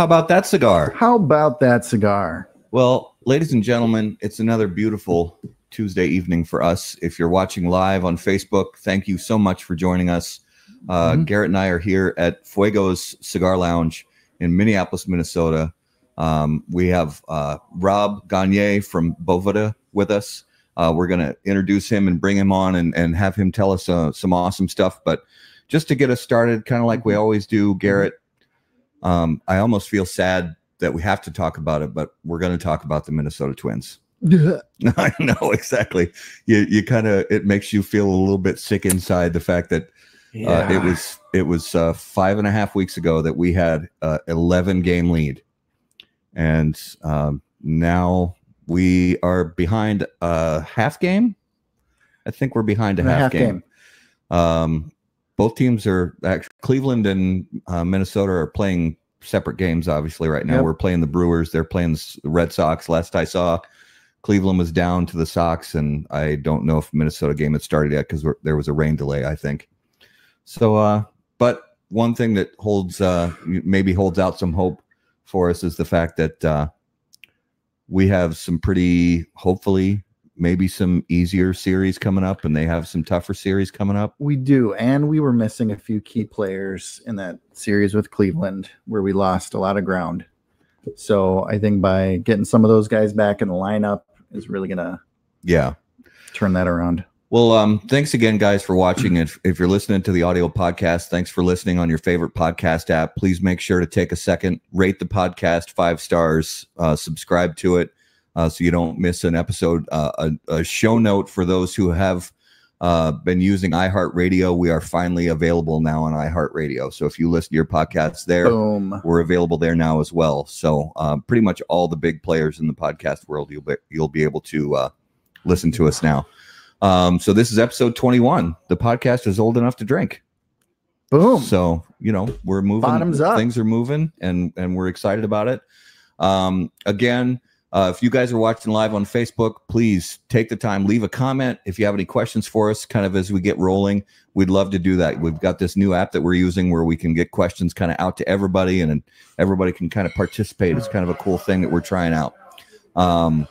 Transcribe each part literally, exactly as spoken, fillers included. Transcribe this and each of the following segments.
How about that cigar? How about that cigar? Well, ladies and gentlemen, it's another beautiful Tuesday evening for us. If you're watching live on Facebook, thank you so much for joining us. Uh, mm-hmm. Garrett and I are here at Fuego's Cigar Lounge in Minneapolis, Minnesota. Um, we have uh, Rob Gagner from Boveda with us. Uh, we're going to introduce him and bring him on and, and have him tell us uh, some awesome stuff. But just to get us started, kind of like we always do, Garrett, um, I almost feel sad that we have to talk about it, but we're going to talk about the Minnesota Twins. I know, exactly. You you kind of, it makes you feel a little bit sick inside the fact that yeah. uh, it was it was uh, five and a half weeks ago that we had an eleven game lead, and um, now we are behind a half game. I think we're behind a, a half, half game. game. Um, both teams are actually Cleveland and uh, Minnesota are playing separate games. Obviously, right now yep. we're playing the Brewers. They're playing the Red Sox. Last I saw, Cleveland was down to the Sox, and I don't know if the Minnesota game had started yet because there was a rain delay, I think. So, uh, but one thing that holds uh, maybe holds out some hope for us is the fact that uh, we have some pretty, hopefully, maybe some easier series coming up, and they have some tougher series coming up. We do, and we were missing a few key players in that series with Cleveland where we lost a lot of ground. So I think by getting some of those guys back in the lineup is really gonna yeah turn that around. Well, um, thanks again, guys, for watching. If, if you're listening to the audio podcast, thanks for listening on your favorite podcast app. Please make sure to take a second, rate the podcast five stars, uh, subscribe to it uh, so you don't miss an episode. Uh, a, a show note for those who have uh, been using iHeartRadio, we are finally available now on iHeartRadio. So if you listen to your podcasts there, Boom. we're available there now as well. So um, pretty much all the big players in the podcast world, you'll be, you'll be able to uh, listen to us now. Um, so this is episode twenty-one. The podcast is old enough to drink. Boom. So, you know, we're moving. Bottoms up. Things are moving, and, and we're excited about it. Um, again, uh, if you guys are watching live on Facebook, please take the time, leave a comment. If you have any questions for us, kind of as we get rolling, we'd love to do that. We've got this new app that we're using where we can get questions kind of out to everybody, and, and everybody can kind of participate. It's kind of a cool thing that we're trying out. Um,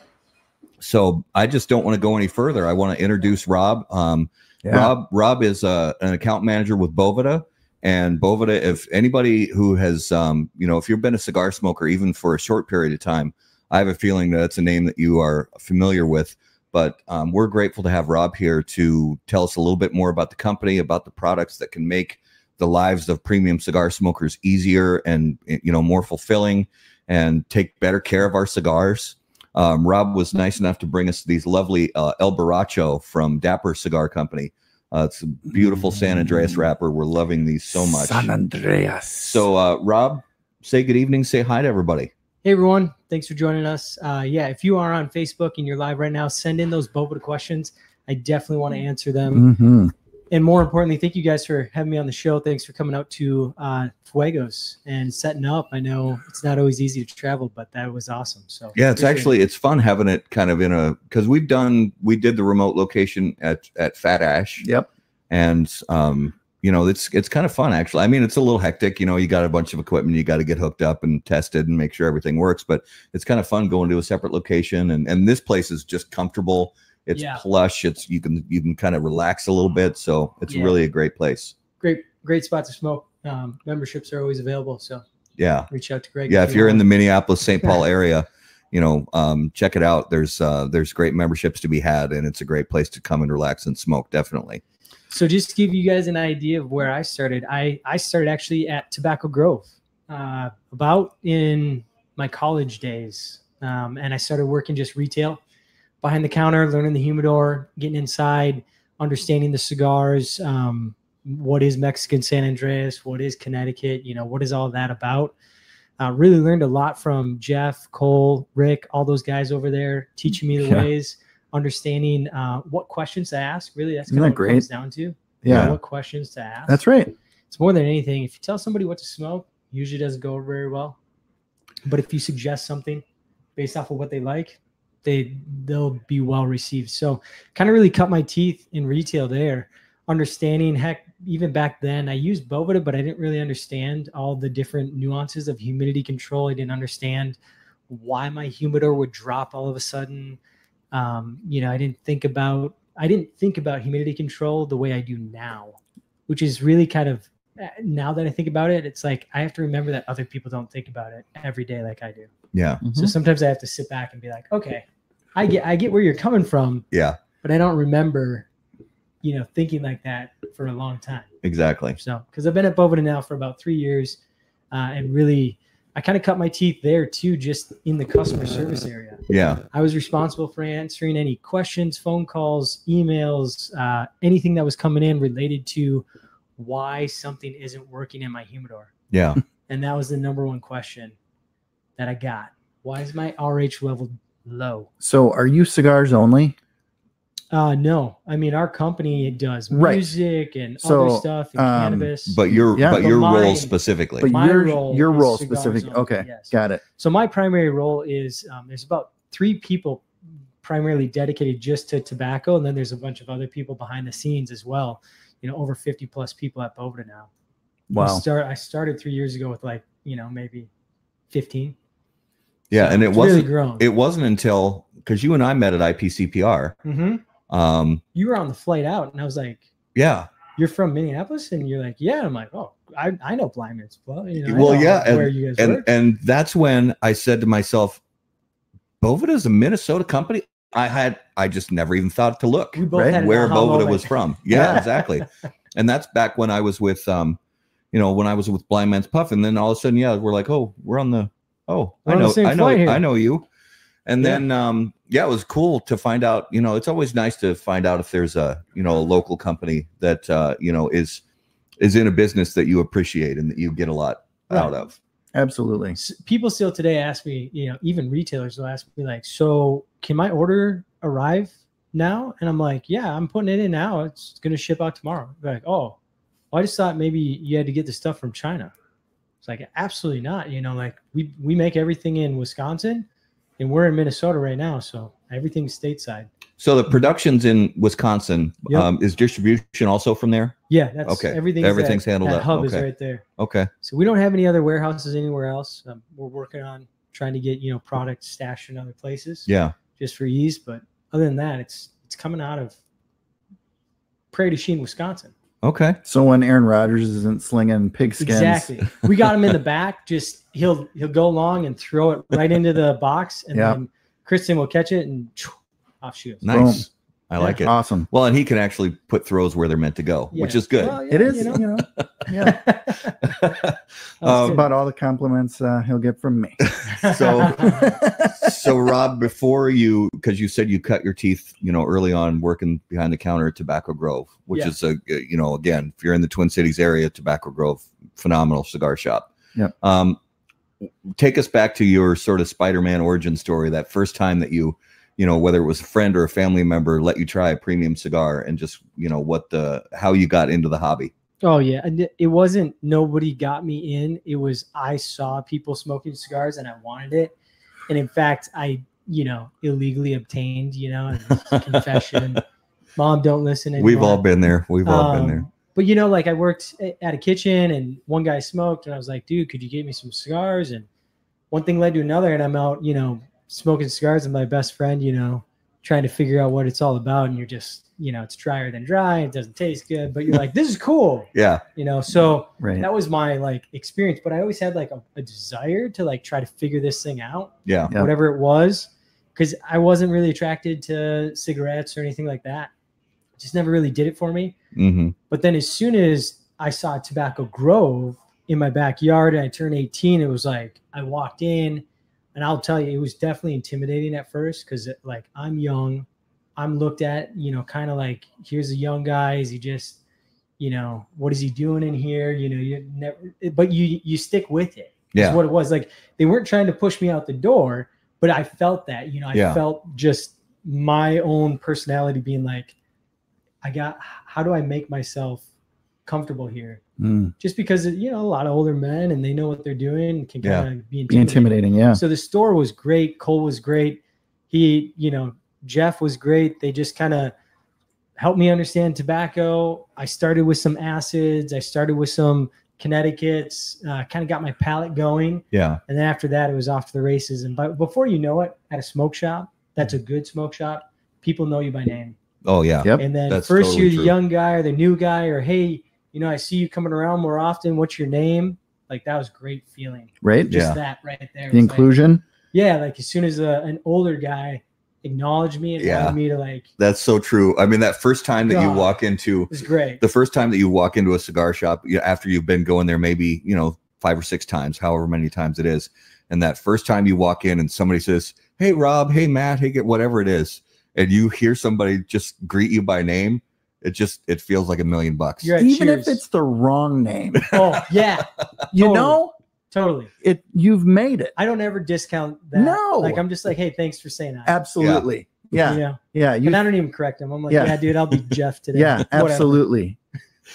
So I just don't want to go any further. I want to introduce Rob. Um, yeah. Rob Rob is uh, an account manager with Boveda. And Boveda, if anybody who has, um, you know, if you've been a cigar smoker even for a short period of time, I have a feeling that it's a name that you are familiar with. But um, we're grateful to have Rob here to tell us a little bit more about the company, about the products that can make the lives of premium cigar smokers easier and, you know, more fulfilling, and take better care of our cigars. Um, Rob was nice enough to bring us these lovely uh, El Borracho from Dapper Cigar Company. Uh, it's a beautiful San Andreas wrapper. We're loving these so much. San Andreas. So, uh, Rob, say good evening. Say hi to everybody. Hey, everyone. Thanks for joining us. Uh, yeah, if you are on Facebook and you're live right now, send in those Boveda questions. I definitely want to answer them. Mm-hmm. And more importantly, thank you guys for having me on the show. Thanks for coming out to uh, Fuego's and setting up. I know it's not always easy to travel, but that was awesome. So yeah, it's actually, it. it's fun having it kind of in a, because we've done, we did the remote location at, at Fat Ash. Yep. And, um, you know, it's, it's kind of fun, actually. I mean, it's a little hectic. You know, you got a bunch of equipment, you got to get hooked up and tested and make sure everything works. But it's kind of fun going to a separate location. And, and this place is just comfortable. It's yeah. plush. It's you can you can kind of relax a little bit. So it's yeah. really a great place. Great, great spot to smoke. Um, memberships are always available. So yeah, reach out to Greg. Yeah, if you're in the Minneapolis Saint Paul area, you know, um, check it out. There's uh, there's great memberships to be had, and it's a great place to come and relax and smoke. Definitely. So just to give you guys an idea of where I started, I I started actually at Tobacco Grove, uh, about in my college days, um, and I started working just retail. Behind the counter, learning the humidor, getting inside, understanding the cigars. Um, what is Mexican San Andreas? What is Connecticut? You know, what is all that about? Uh, really learned a lot from Jeff, Cole, Rick, all those guys over there, teaching me the yeah. ways, understanding uh, what questions to ask. Really, that's kind Isn't of that what great? it comes down to. Yeah. You know, what questions to ask. That's right. It's more than anything. If you tell somebody what to smoke, usually doesn't go over very well. But if you suggest something based off of what they like, they they'll be well received. So kind of really cut my teeth in retail there, understanding. Heck, even back then I used Boveda, but I didn't really understand all the different nuances of humidity control. I didn't understand why my humidor would drop all of a sudden. Um, you know, I didn't think about, I didn't think about humidity control the way I do now, which is really kind of, now that I think about it, it's like, I have to remember that other people don't think about it every day like I do. Yeah. Mm-hmm. So sometimes I have to sit back and be like, okay, I get, I get where you're coming from. Yeah. But I don't remember, you know, thinking like that for a long time. Exactly. So, cause I've been at Boveda now for about three years. Uh, and really, I kind of cut my teeth there too, just in the customer service area. Yeah. I was responsible for answering any questions, phone calls, emails, uh, anything that was coming in related to why something isn't working in my humidor. Yeah. And that was the number one question that I got. Why is my R H level low? So are you cigars only? Uh, no, I mean, our company, it does music right. and so, other stuff, and um, cannabis. But your, yeah. but, but your mine, role specifically. But your role, your role specifically. Okay, yes. Got it. So my primary role is, um, there's about three people primarily dedicated just to tobacco. And then there's a bunch of other people behind the scenes as well. You know, over fifty plus people at Boveda now. Wow. I, start, I started three years ago with like, you know, maybe fifteen. Yeah, so and it wasn't, really it wasn't until, because you and I met at I P C P R. Mm-hmm. Um, you were on the flight out, and I was like, "Yeah, you're from Minneapolis," and you're like, "Yeah." I'm like, "Oh, I, I know Blind Man's Puff." You know, well, yeah, and, where you guys and, and that's when I said to myself, "Boveda is a Minnesota company." I had I just never even thought to look right? where Boveda moment. was from. Yeah, exactly. And that's back when I was with, um, you know, when I was with Blind Man's Puff, and then all of a sudden, yeah, we're like, "Oh, we're on the oh, we're I know, I know, here. I know you." And yeah. then, um, yeah, it was cool to find out, you know, it's always nice to find out if there's a, you know, a local company that, uh, you know, is, is in a business that you appreciate and that you get a lot right. out of. Absolutely. People still today ask me, you know, even retailers will ask me like, so can my order arrive now? And I'm like, yeah, I'm putting it in now. It's going to ship out tomorrow. They're like, oh, well, I just thought maybe you had to get the stuff from China. It's like, absolutely not. You know, like we, we make everything in Wisconsin. And we're in Minnesota right now, so everything's stateside. So the production's in Wisconsin. Yep. Um, is distribution also from there? Yeah, that's okay. Everything's, everything's that, handled. That up. hub okay. is right there. Okay. So we don't have any other warehouses anywhere else. Um, we're working on trying to get you know products stashed in other places. Yeah. Just for ease, but other than that, it's it's coming out of Prairie du Chien, Wisconsin. Okay. So when Aaron Rodgers isn't slinging pigskins, exactly, we got him in the back. Just he'll he'll go along and throw it right into the box, and yep. then Kristen will catch it and off shoots. Nice, Boom. I yeah. like it. Awesome. Well, and he can actually put throws where they're meant to go, yeah. which is good. Well, yeah, it is. You know, you know, yeah. um, about all the compliments uh, he'll get from me. So, so Rob, before you, because you said you cut your teeth, you know, early on working behind the counter at Tobacco Grove, which yeah. is a, you know, again, if you're in the Twin Cities area, Tobacco Grove, phenomenal cigar shop. Yeah. Um, take us back to your sort of Spider-Man origin story. That first time that you, you know, whether it was a friend or a family member, let you try a premium cigar, and just, you know, what the, how you got into the hobby. Oh yeah. And it wasn't, nobody got me in. It was, I saw people smoking cigars and I wanted it. And in fact, I, you know, illegally obtained, you know, and confession. Mom, don't listen anymore. We've all been there. We've all um, been there. But you know, like I worked at a kitchen and one guy smoked and I was like, dude, could you get me some cigars? And one thing led to another and I'm out, you know, smoking cigars with my best friend, you know, trying to figure out what it's all about. And you're just, you know, it's drier than dry. It doesn't taste good, but you're like, this is cool. Yeah. You know, so right. that was my like experience, but I always had like a, a desire to like try to figure this thing out. Yeah. yeah. Whatever it was. Cause I wasn't really attracted to cigarettes or anything like that. Just never really did it for me. Mm-hmm. But then as soon as I saw Tobacco Grove in my backyard and I turned eighteen, it was like, I walked in. And I'll tell you, it was definitely intimidating at first because, like, I'm young. I'm looked at, you know, kind of like, here's a young guy. Is he just, you know, what is he doing in here? You know, you never, but you you stick with it. Yeah. Is what it was. Like, they weren't trying to push me out the door, but I felt that, you know, I yeah. felt just my own personality being like, I got, how do I make myself comfortable here? Mm. Just because, you know, a lot of older men and they know what they're doing can kind yeah. of be intimidating. be intimidating. Yeah. So the store was great. Cole was great. He, you know, Jeff was great. They just kind of helped me understand tobacco. I started with some acids. I started with some Connecticut's, uh, kind of got my palate going. Yeah. And then after that, it was off to the races. And by, before you know it, at a smoke shop, that's a good smoke shop, people know you by name. Oh, yeah. Yep. And then that's first totally you're the true. young guy or the new guy or, hey, you know, I see you coming around more often. What's your name? Like, that was a great feeling. Right? Just yeah. that right there. The inclusion. Like, yeah. Like, as soon as a, an older guy acknowledged me and yeah. wanted me to, like. That's so true. I mean, that first time that God, you walk into. It's great. The first time that you walk into a cigar shop, you know, after you've been going there maybe, you know, five or six times, however many times it is. And that first time you walk in and somebody says, hey, Rob, hey, Matt, hey, whatever it is. And you hear somebody just greet you by name. It just, it feels like a million bucks. Even Cheers. If it's the wrong name. Oh, yeah. You totally. know? Totally. It You've made it. I don't ever discount that. No. Like, I'm just like, hey, thanks for saying that. Absolutely. Yeah. Yeah. Yeah. yeah. You, and I don't even correct them. I'm like, yeah, yeah dude, I'll be Jeff today. Yeah, absolutely.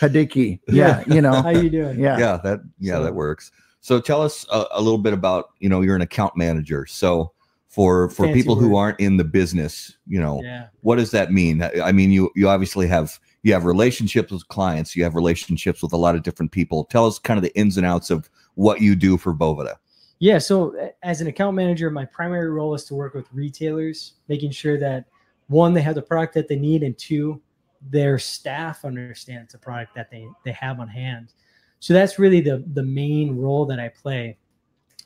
Hadiki. Yeah. You know. How you doing? Yeah. Yeah, that, yeah, so, that works. So tell us a, a little bit about, you know, you're an account manager. So for for Fancy people word. who aren't in the business, you know, yeah. what does that mean? I mean, you you obviously have you have relationships with clients, you have relationships with a lot of different people. Tell us kind of the ins and outs of what you do for Boveda. Yeah, so as an account manager, my primary role is to work with retailers, making sure that one, they have the product that they need, and two, their staff understands the product that they they have on hand. So that's really the the main role that I play.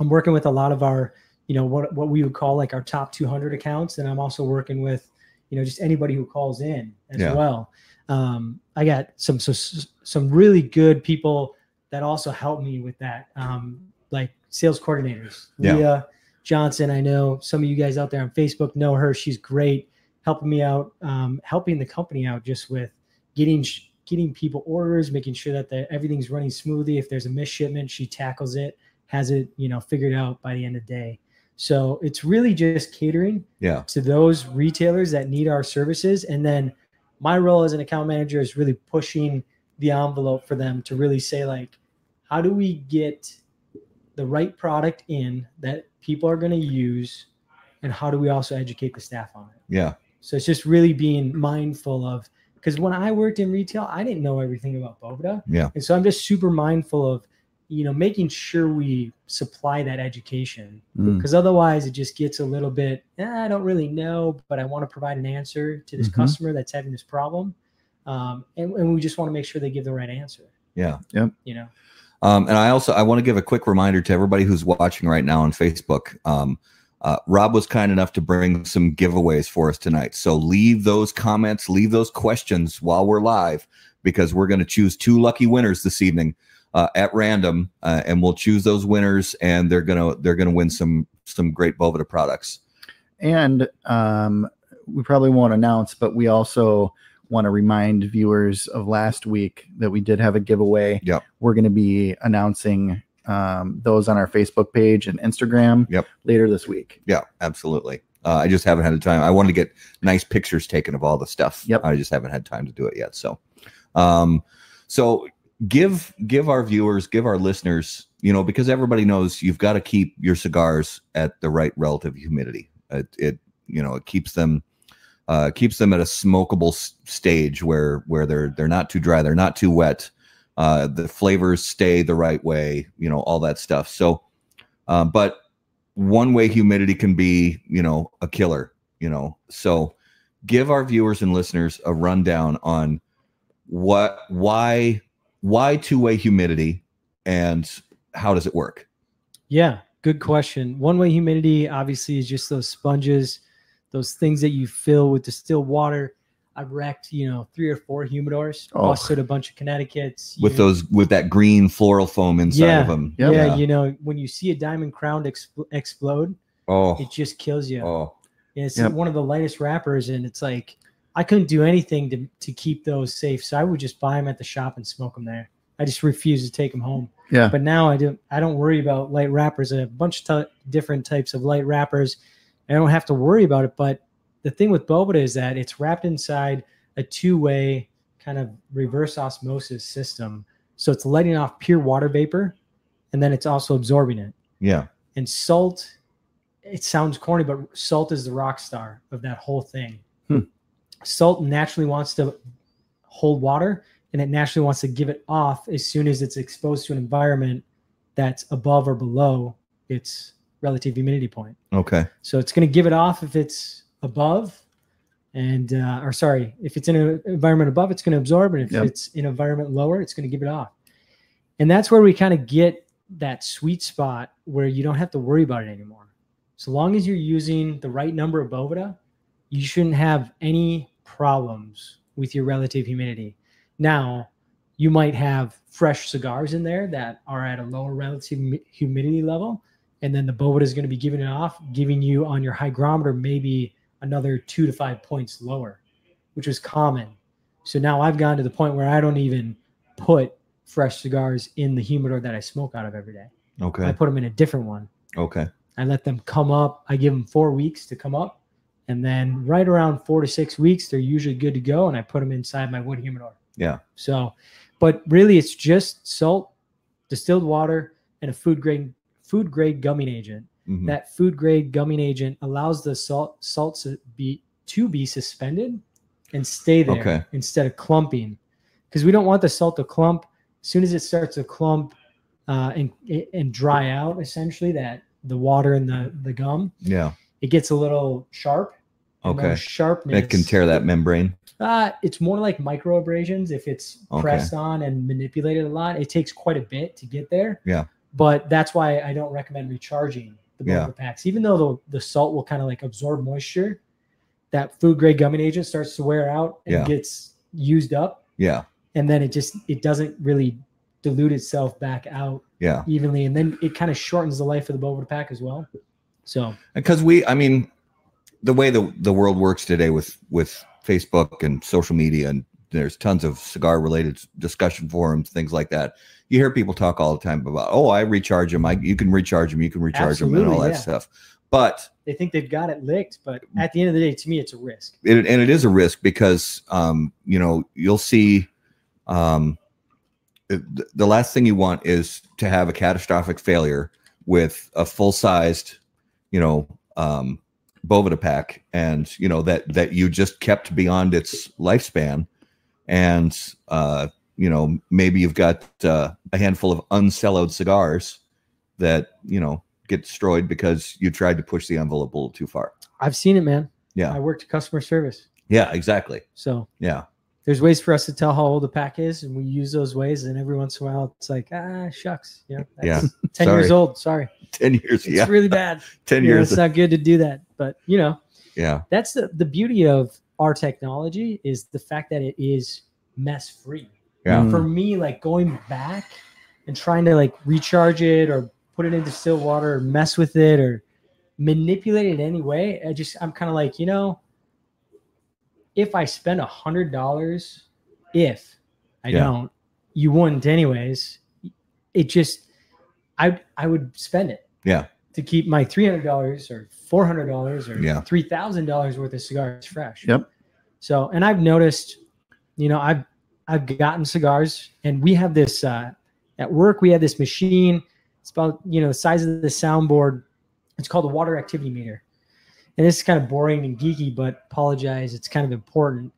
I'm working with a lot of our, you know, what, what we would call like our top two hundred accounts. And I'm also working with, you know, just anybody who calls in as yeah. well. Um, I got some, so, some really good people that also help me with that. Um, like sales coordinators, yeah. Leah Johnson. I know some of you guys out there on Facebook know her. She's great, helping me out, um, helping the company out just with getting, getting people orders, making sure that the, everything's running smoothly. If there's a missed shipment, she tackles it, has it, you know, figured out by the end of the day. So it's really just catering yeah. to those retailers that need our services. And then my role as an account manager is really pushing the envelope for them to really say, like, how do we get the right product in that people are going to use? And how do we also educate the staff on it? Yeah. So it's just really being mindful of, because when I worked in retail, I didn't know everything about Boveda. Yeah. And so I'm just super mindful of, you know, making sure we supply that education, because mm. otherwise it just gets a little bit, eh, I don't really know, but I want to provide an answer to this mm-hmm. customer that's having this problem. Um, and, and we just want to make sure they give the right answer. Yeah. Yep. You know? Um, and I also, I want to give a quick reminder to everybody who's watching right now on Facebook. Um, uh, Rob was kind enough to bring some giveaways for us tonight. So leave those comments, leave those questions while we're live, because we're going to choose two lucky winners this evening. Uh, at random, uh, and we'll choose those winners, and they're gonna they're gonna win some some great Boveda products. And um, we probably won't announce, but we also want to remind viewers of last week that we did have a giveaway. Yep. We're going to be announcing um, those on our Facebook page and Instagram. Yep. Later this week. Yeah, absolutely. Uh, I just haven't had the time. I wanted to get nice pictures taken of all the stuff. Yep. I just haven't had time to do it yet. So, um, so. Give give our viewers, give our listeners, you know, because everybody knows you've got to keep your cigars at the right relative humidity. It, it you know, it keeps them uh, keeps them at a smokable stage where where they're they're not too dry, they're not too wet, uh, the flavors stay the right way, you know, all that stuff. So, uh, but one way humidity can be, you know, a killer, you know. So, give our viewers and listeners a rundown on what why. Why two-way humidity, and how does it work? Yeah, good question. One-way humidity, obviously, is just those sponges, those things that you fill with distilled water. I've wrecked, you know, three or four humidors, oh. busted a bunch of Connecticut's. With know. those, with that green floral foam inside yeah. of them. Yep. Yeah, yeah, you know, when you see a diamond crown exp explode, oh. it just kills you. Oh. And it's yep. one of the lightest wrappers, and it's like, I couldn't do anything to, to keep those safe. So I would just buy them at the shop and smoke them there. I just refuse to take them home. Yeah. But now I don't, I don't worry about light wrappers. I have a bunch of different types of light wrappers. I don't have to worry about it. But the thing with Boveda is that it's wrapped inside a two-way kind of reverse osmosis system. So it's letting off pure water vapor, and then it's also absorbing it. Yeah. And salt, it sounds corny, but salt is the rock star of that whole thing. Hmm. Salt naturally wants to hold water, and it naturally wants to give it off as soon as it's exposed to an environment that's above or below its relative humidity point. Okay. So it's going to give it off if it's above, and uh, or sorry, if it's in an environment above, it's going to absorb, and if yep. it's in an environment lower, it's going to give it off. And that's where we kind of get that sweet spot where you don't have to worry about it anymore. So long as you're using the right number of Boveda, you shouldn't have any problems with your relative humidity. Now, you might have fresh cigars in there that are at a lower relative humidity level, and then the Boveda is going to be giving it off, giving you on your hygrometer maybe another two to five points lower, which was common. So now I've gone to the point where I don't even put fresh cigars in the humidor that I smoke out of every day. Okay. I put them in a different one. Okay. I let them come up. I give them four weeks to come up. And then right around four to six weeks, they're usually good to go. And I put them inside my wood humidor. Yeah. So, but really it's just salt, distilled water, and a food grade, food grade gumming agent. Mm-hmm. That food grade gumming agent allows the salt, salt to be, to be suspended and stay there okay. instead of clumping. Because we don't want the salt to clump. As soon as it starts to clump uh, and, and dry out, essentially, that the water and the, the gum, yeah, it gets a little sharp. Okay. Sharpness. It can tear that membrane. Uh, it's more like micro abrasions if it's okay. pressed on and manipulated a lot. It takes quite a bit to get there. Yeah. But that's why I don't recommend recharging the Boveda yeah. packs. Even though the, the salt will kind of like absorb moisture, that food grade gumming agent starts to wear out and yeah. gets used up. Yeah. And then it just, it doesn't really dilute itself back out yeah. evenly. And then it kind of shortens the life of the Boveda pack as well. So, because we, I mean, the way the, the world works today with, with Facebook and social media, and there's tons of cigar related discussion forums, things like that. You hear people talk all the time about, oh, I recharge them. I, you can recharge them. You can recharge Absolutely, them and all that yeah. stuff. But they think they've got it licked. But at the end of the day, to me, it's a risk. It, and it is a risk because, um, you know, you'll see, um, it, the last thing you want is to have a catastrophic failure with a full sized, you know, um, Boveda pack, and you know that that you just kept beyond its lifespan, and uh you know maybe you've got uh, a handful of unsellowed cigars that you know get destroyed because you tried to push the envelope a little too far. I've seen it, man. Yeah, I worked customer service. Yeah, exactly. So yeah, there's ways for us to tell how old a pack is, and we use those ways. And every once in a while, it's like, ah, shucks, you know, that's yeah, ten sorry. years old. Sorry, ten years. It's yeah, it's really bad. ten you years. Know, it's not good to do that, but you know, yeah, that's the the beauty of our technology is the fact that it is mess free. Yeah. And for me, like going back and trying to like recharge it or put it into distilled water or mess with it or manipulate it anyway, I just I'm kind of like you know. If I spend a hundred dollars, if I yeah. don't, you wouldn't anyways. It just, I, I would spend it yeah. to keep my three hundred dollars or four hundred dollars or yeah. three thousand dollars worth of cigars fresh. Yep. So, and I've noticed, you know, I've, I've gotten cigars, and we have this, uh, at work, we had this machine. It's about, you know, the size of the soundboard. It's called a water activity meter. And this is kind of boring and geeky, but apologize. It's kind of important.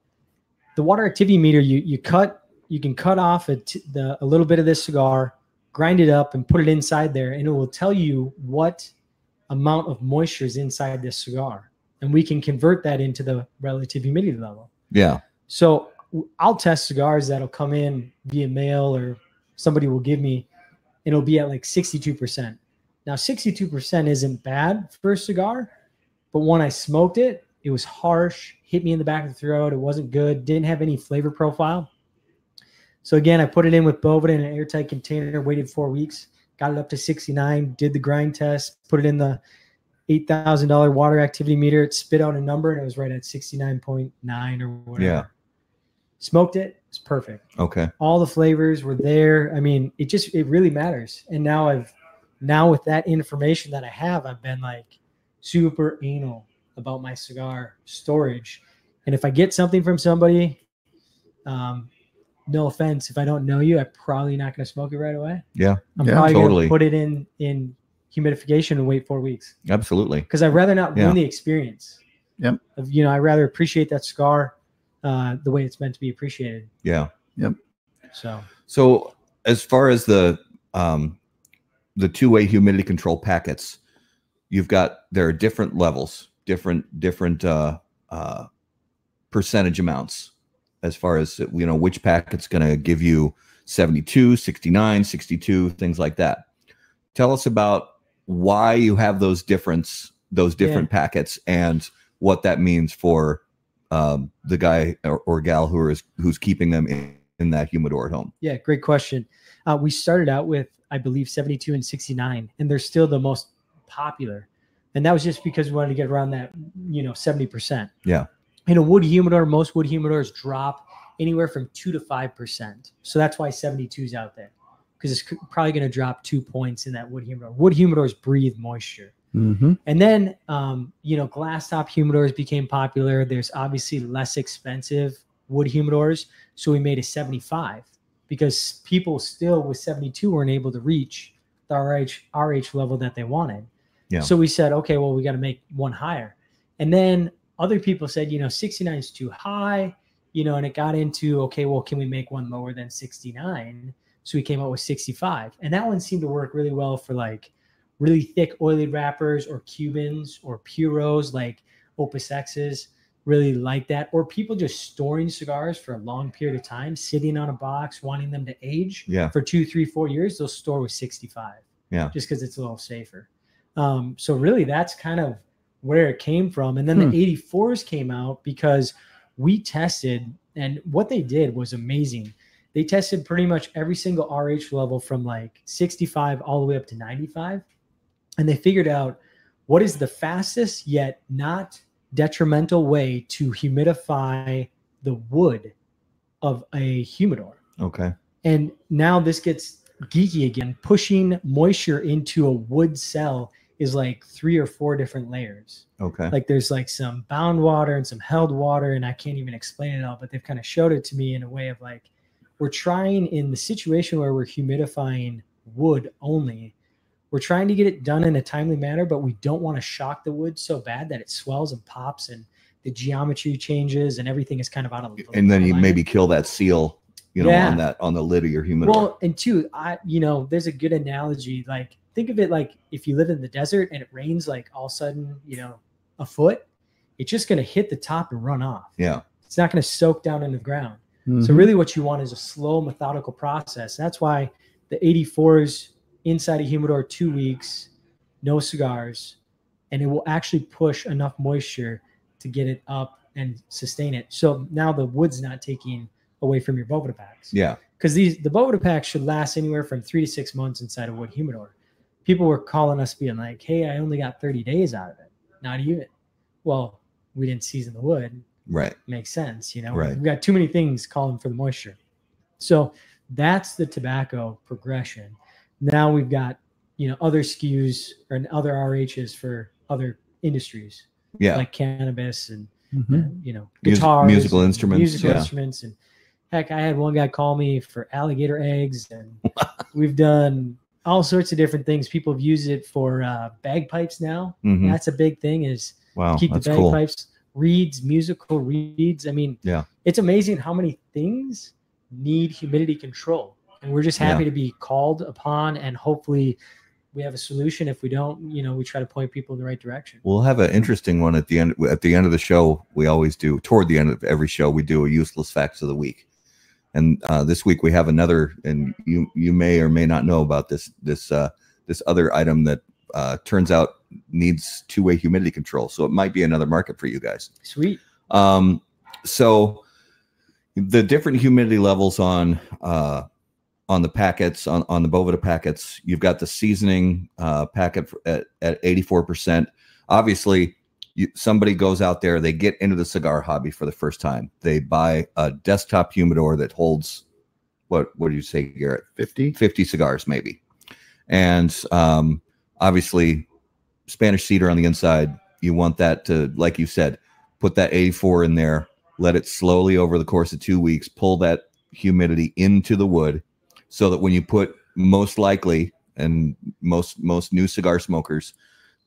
The water activity meter, you you cut, you can cut off a, t the, a little bit of this cigar, grind it up, and put it inside there, and it will tell you what amount of moisture is inside this cigar, and we can convert that into the relative humidity level. Yeah. So I'll test cigars that'll come in via mail, or somebody will give me, and it'll be at like sixty-two percent. Now, sixty-two percent isn't bad for a cigar. But when I smoked it, it was harsh, hit me in the back of the throat. It wasn't good, didn't have any flavor profile. So again, I put it in with Boveda in an airtight container, waited four weeks, got it up to sixty-nine, did the grind test, put it in the eight thousand dollar water activity meter. It spit out a number, and it was right at sixty-nine point nine or whatever. Yeah. Smoked it. It's perfect. Okay. All the flavors were there. I mean, it just, it really matters. And now I've, now with that information that I have, I've been like, super anal about my cigar storage. And if I get something from somebody, um, no offense, if I don't know you, I'm probably not going to smoke it right away. Yeah. I'm yeah, probably totally. going to put it in, in humidification and wait four weeks. Absolutely. Because I'd rather not yeah. ruin the experience. Yep. Of, you know, I'd rather appreciate that cigar, uh, the way it's meant to be appreciated. Yeah. Yep. So, so as far as the, um, the two-way humidity control packets, you've got, there are different levels, different, different, uh, uh, percentage amounts as far as, you know, which packet's going to give you seventy-two, sixty-nine, sixty-two, things like that. Tell us about why you have those difference, those different yeah. packets and what that means for, um, the guy or, or gal who is, who's keeping them in, in that humidor at home. Yeah. Great question. Uh, we started out with, I believe, seventy-two and sixty-nine, and they're still the most popular. And that was just because we wanted to get around that, you know, seventy percent. Yeah. In a wood humidor, most wood humidors drop anywhere from two to five percent. So that's why seventy-two is out there, because it's probably going to drop two points in that wood humidor. Wood humidors breathe moisture. Mm-hmm. And then, um, you know, glass top humidors became popular. There's obviously less expensive wood humidors. So we made a seventy-five, because people still with seventy-two weren't able to reach the R H, R H level that they wanted. Yeah. So we said, okay, well, we got to make one higher. And then other people said, you know, sixty-nine is too high, you know, and it got into, okay, well, can we make one lower than sixty-nine? So we came up with sixty-five. And that one seemed to work really well for like really thick oily wrappers or Cubans or Puros, like Opus X's, really like that. Or people just storing cigars for a long period of time, sitting on a box, wanting them to age yeah. for two, three, four years, they'll store with sixty-five. Yeah. Just because it's a little safer. Um, so really that's kind of where it came from. And then hmm. the eighty-fours came out because we tested, and what they did was amazing. They tested pretty much every single R H level from like sixty-five all the way up to ninety-five. And they figured out what is the fastest yet not detrimental way to humidify the wood of a humidor. Okay. And now this gets geeky again. Pushing moisture into a wood cell is like three or four different layers. Okay. Like there's like some bound water and some held water, and I can't even explain it all, but they've kind of showed it to me in a way of like, we're trying in the situation where we're humidifying wood only, we're trying to get it done in a timely manner, but we don't want to shock the wood so bad that it swells and pops and the geometry changes and everything is kind of out of the And then you line. Maybe kill that seal, you know, yeah. on that, on the lid of your humidor. Well, and two, I, you know, there's a good analogy. Like, think of it like if you live in the desert and it rains, like all of a sudden, you know, a foot, it's just going to hit the top and run off. Yeah. It's not going to soak down in the ground. Mm-hmm. So really what you want is a slow, methodical process. That's why the eighty-fours inside a humidor, two weeks, no cigars, and it will actually push enough moisture to get it up and sustain it. So now the wood's not taking away from your Boveda packs. Yeah. Because these the Boveda packs should last anywhere from three to six months inside a wood humidor. People were calling us being like, hey, I only got thirty days out of it. Not even. Well, we didn't season the wood. Right. Makes sense. You know, right. We've got too many things calling for the moisture. So that's the tobacco progression. Now we've got, you know, other S K Us or other R Hs for other industries. Yeah. Like cannabis and, mm-hmm. you know, guitars. Mus musical instruments. Musical yeah. instruments. And heck, I had one guy call me for alligator eggs, and we've done all sorts of different things. People have used it for uh, bagpipes now. Mm-hmm. That's a big thing is wow, keep the bagpipes, cool. reeds, musical reeds. I mean, yeah, it's amazing how many things need humidity control. And we're just happy yeah. to be called upon, and hopefully we have a solution. If we don't, you know, we try to point people in the right direction. We'll have an interesting one at the end. At the end of the show, we always do. Toward the end of every show, we do a useless facts of the week. And uh, this week we have another, and you you may or may not know about this this uh, this other item that uh, turns out needs two-way humidity control. So it might be another market for you guys. Sweet. Um, so the different humidity levels on. Uh, On the packets, on, on the Boveda packets, you've got the seasoning uh, packet at, at eighty-four percent. Obviously, you, somebody goes out there, they get into the cigar hobby for the first time. They buy a desktop humidor that holds, what what do you say, Garrett? fifty? fifty cigars, maybe. And um, obviously, Spanish cedar on the inside, you want that to, like you said, put that eighty-four in there, let it slowly over the course of two weeks, pull that humidity into the wood, so that when you put most likely, and most most new cigar smokers,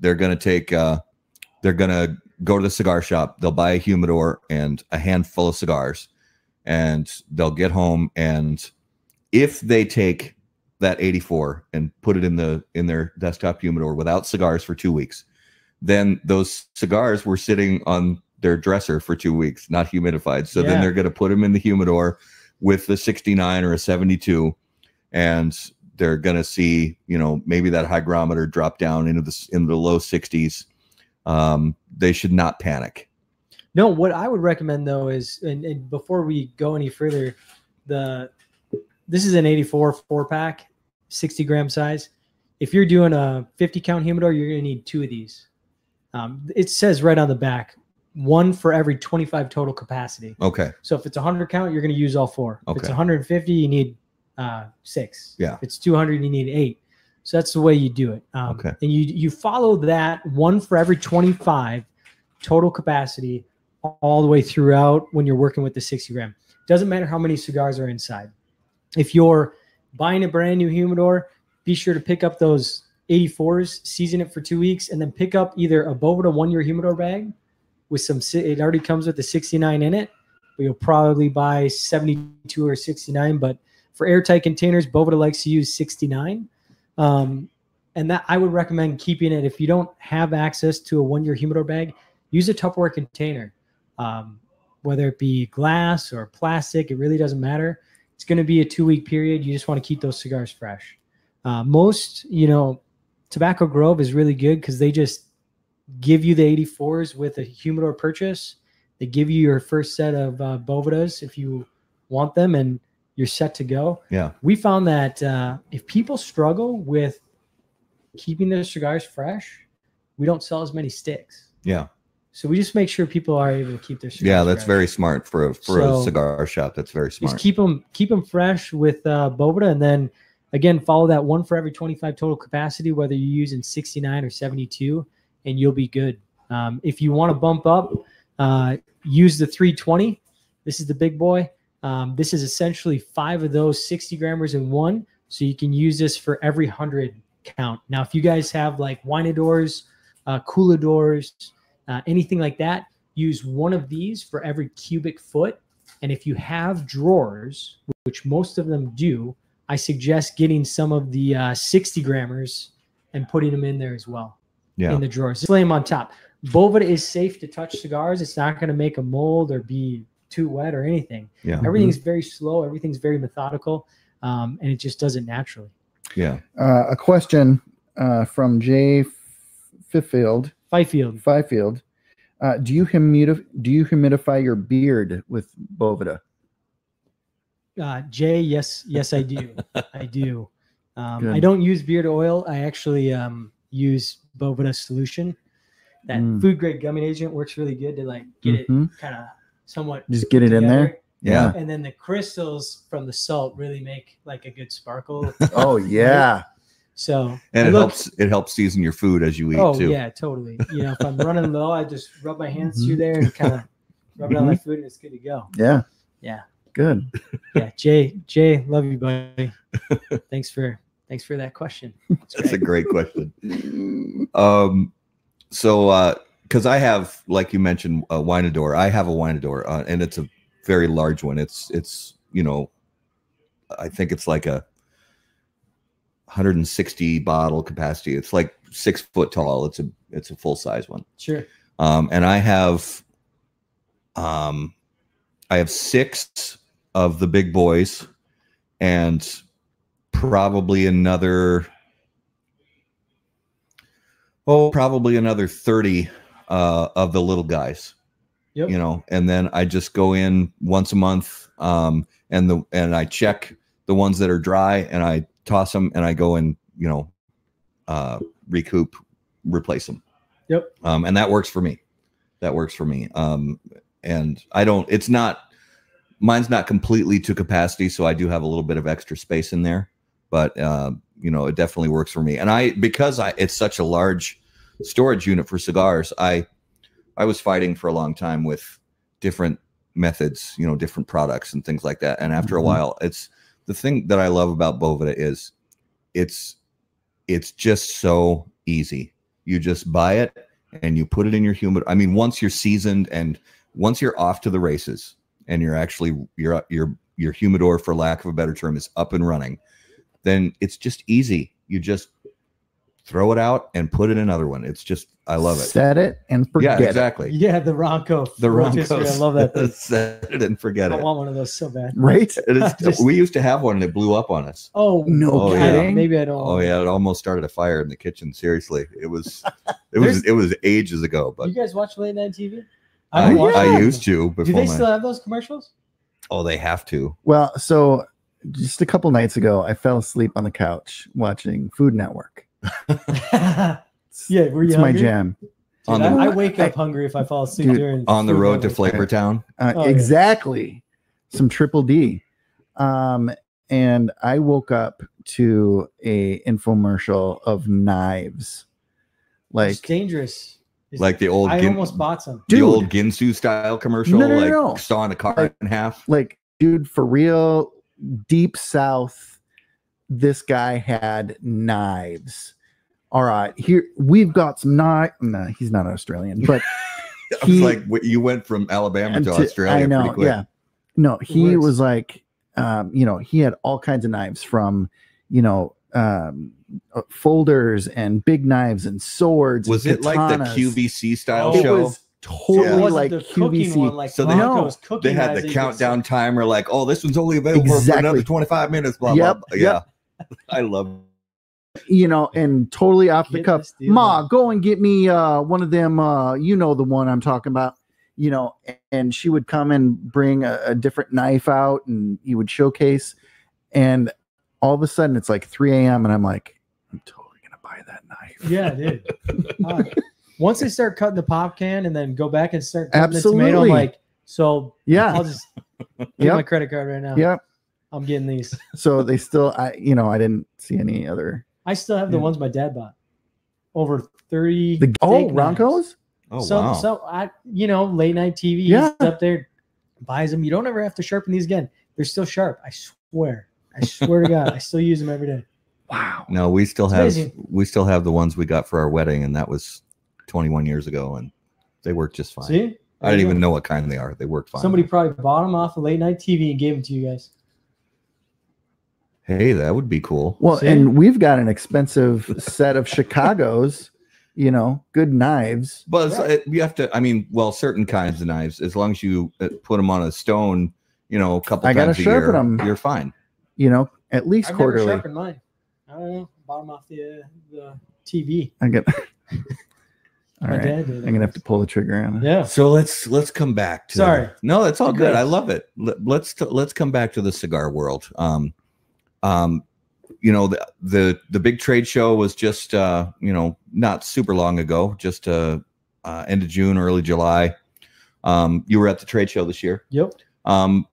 they're gonna take uh, they're gonna go to the cigar shop, they'll buy a humidor and a handful of cigars, and they'll get home, and if they take that eighty-four and put it in the in their desktop humidor without cigars for two weeks, then those cigars were sitting on their dresser for two weeks, not humidified. So yeah. then they're going to put them in the humidor with the sixty-nine or a seventy-two, and they're going to see, you know, maybe that hygrometer drop down into the in the low sixties. Um, they should not panic. No, what I would recommend though is, and, and before we go any further, the this is an eighty-four four pack, sixty gram size. If you're doing a fifty count humidor, you're going to need two of these. Um, it says right on the back, one for every twenty-five total capacity. Okay. So if it's a hundred count, you're going to use all four. Okay. If it's one hundred fifty, you need uh, six. Yeah. If it's two hundred, you need eight. So that's the way you do it. Um, okay. And you you follow that one for every twenty-five total capacity all the way throughout when you're working with the sixty gram. Doesn't matter how many cigars are inside. If you're buying a brand new humidor, be sure to pick up those eighty-fours, season it for two weeks, and then pick up either a Boveda one-year humidor bag with some. It already comes with the sixty-nine in it, but you'll probably buy seventy-two or sixty-nine. But for airtight containers, Boveda likes to use sixty-nine, um, and that I would recommend keeping it. If you don't have access to a one-year humidor bag, use a Tupperware container, um, whether it be glass or plastic. It really doesn't matter. It's going to be a two-week period. You just want to keep those cigars fresh. Uh, most, you know, Tobacco Grove is really good because they just give you the eighty-fours with a humidor purchase. They give you your first set of uh, Bovedas if you want them, and you're set to go. Yeah. We found that uh, if people struggle with keeping their cigars fresh, we don't sell as many sticks. Yeah. So we just make sure people are able to keep their cigars. Yeah, that's fresh. Very smart for a, for so, a cigar shop. That's very smart. Just keep them keep them fresh with uh, Boveda, and then again follow that one for every twenty-five total capacity, whether you're using sixty-nine or seventy-two, and you'll be good. Um, if you want to bump up, uh, use the three twenty. This is the big boy. Um, this is essentially five of those sixty grammers in one, so you can use this for every hundred count. Now, if you guys have like winadors, uh, cooladors. Uh, anything like that, use one of these for every cubic foot. And if you have drawers, which most of them do, I suggest getting some of the uh, sixty grammers and putting them in there as well, yeah. in the drawers. Just lay them on top. Boveda is safe to touch cigars. It's not going to make a mold or be too wet or anything. Yeah. Everything's mm-hmm. very slow. Everything's very methodical, um, and it just does it naturally. Yeah. Uh, a question uh, from Jay Fifield. Fifield. Fifield. Uh, do you humidify do you humidify your beard with Boveda? Uh, Jay, yes, yes, I do. I do. Um, I don't use beard oil. I actually um, use Boveda solution. That mm. food grade gummy agent works really good to like get mm-hmm. it kind of somewhat just get it together. In there. Yeah. And then the crystals from the salt really make like a good sparkle. Oh yeah. So and it look, helps it helps season your food as you eat oh, too. Oh yeah, totally. You know, if I'm running low, I just rub my hands mm-hmm. through there and kind of rub it mm-hmm. on my food, and it's good to go. Yeah, yeah, good. Yeah, Jay, Jay, love you, buddy. thanks for thanks for that question. That's, That's a great question. Um, so uh, because I have, like you mentioned, a winador. I have a winador, uh, and it's a very large one. It's it's you know, I think it's like a one hundred sixty bottle capacity. It's like six foot tall. It's a it's a full size one. Sure. Um, and I have, um, I have six of the big boys, and probably another, oh, probably another thirty uh, of the little guys. Yep. You know, and then I just go in once a month, um, and the and I check the ones that are dry, and I toss them, and I go and, you know, uh, recoup, replace them. Yep. Um, and that works for me. That works for me. Um, and I don't, it's not, mine's not completely to capacity. So I do have a little bit of extra space in there, but, uh, you know, it definitely works for me. And I, because I, it's such a large storage unit for cigars, I, I was fighting for a long time with different methods, you know, different products and things like that. And after mm-hmm. a while, it's, the thing that I love about Boveda is it's it's just so easy. You just buy it and you put it in your humid. I mean, once you're seasoned and once you're off to the races and you're actually your your your humidor, for lack of a better term, is up and running, then it's just easy. You just throw it out and put in another one. It's just, I love it. Set it and forget it. Yeah, exactly. It. Yeah, the Ronco. The Ronco. I love that. Set it and forget it. I want one of those so bad. Right? It is, just, we used to have one and it blew up on us. Oh, no oh, kidding. Yeah. Maybe I don't. Oh, yeah. It almost started a fire in the kitchen. Seriously. It was it was, it was ages ago. But you guys watch late night T V? I, I, yeah. I used to. Before Do they my, still have those commercials? Oh, they have to. Well, so just a couple nights ago, I fell asleep on the couch watching Food Network. yeah, were you it's hungry? My jam. Dude, on the, I, I wake up I, hungry if I fall asleep dude, during on the road to Flavor Town. Uh, oh, exactly, yeah. Some Triple D, um, and I woke up to a infomercial of knives, like it's dangerous, it's, like the old. I Gin, almost bought some. The dude, old Ginsu style commercial, no, no, like no. sawing a car like, in half. Like, dude, for real, deep south. This guy had knives. All right, here we've got some knives. No, he's not Australian, but I was he, like, you went from Alabama to, to Australia. I know, pretty quick. Yeah. No, he was like, um, you know, he had all kinds of knives from, you know, um, folders and big knives and swords. Was and it like the Q V C style oh. show? It was totally yeah. like the Q V C. One, like so they, no. they had the countdown said. timer, like, oh, this one's only available exactly. for another twenty-five minutes. Blah yep, blah. Yeah. Yep. I love it. You know, and totally off the cuff. Ma, go and get me uh, one of them. Uh, you know, the one I'm talking about, you know, and she would come and bring a, a different knife out and you would showcase. And all of a sudden it's like three a m and I'm like, I'm totally going to buy that knife. Yeah, dude. uh, once they start cutting the pop can and then go back and start cutting Absolutely. the tomato, I'm like, so yeah, I'll just get yep. my credit card right now. Yep. I'm getting these. So they still, I you know, I didn't see any other. I still have the know. ones my dad bought. Over thirty. The, oh, Roncos? Oh, so, wow. So, I, you know, late night T V, yeah. up there, buys them. You don't ever have to sharpen these again. They're still sharp. I swear. I swear to God. I still use them every day. Wow. No, we still it's have, amazing. we still have the ones we got for our wedding, and that was twenty-one years ago, and they work just fine. See? I didn't even know what kind they are. They work fine. Somebody probably bought them off of late night T V and gave them to you guys. Hey, that would be cool. Well, See? and we've got an expensive set of Chicago's, you know, good knives. But yeah. it, you have to, I mean, well, certain kinds of knives, as long as you put them on a stone, you know, a couple I times a year, them, you're fine. You know, at least I've quarterly. Never sharpened mine. I don't know, bottom off the, uh, the T V. I get All right. I'm going to have to pull the trigger on it. Yeah. So let's let's come back to Sorry. No, that's all good. good. I love it. Let's let's come back to the cigar world. Um Um, you know, the, the, the big trade show was just, uh, you know, not super long ago, just, uh, uh, end of June, early July. Um, you were at the trade show this year. Yep. Um,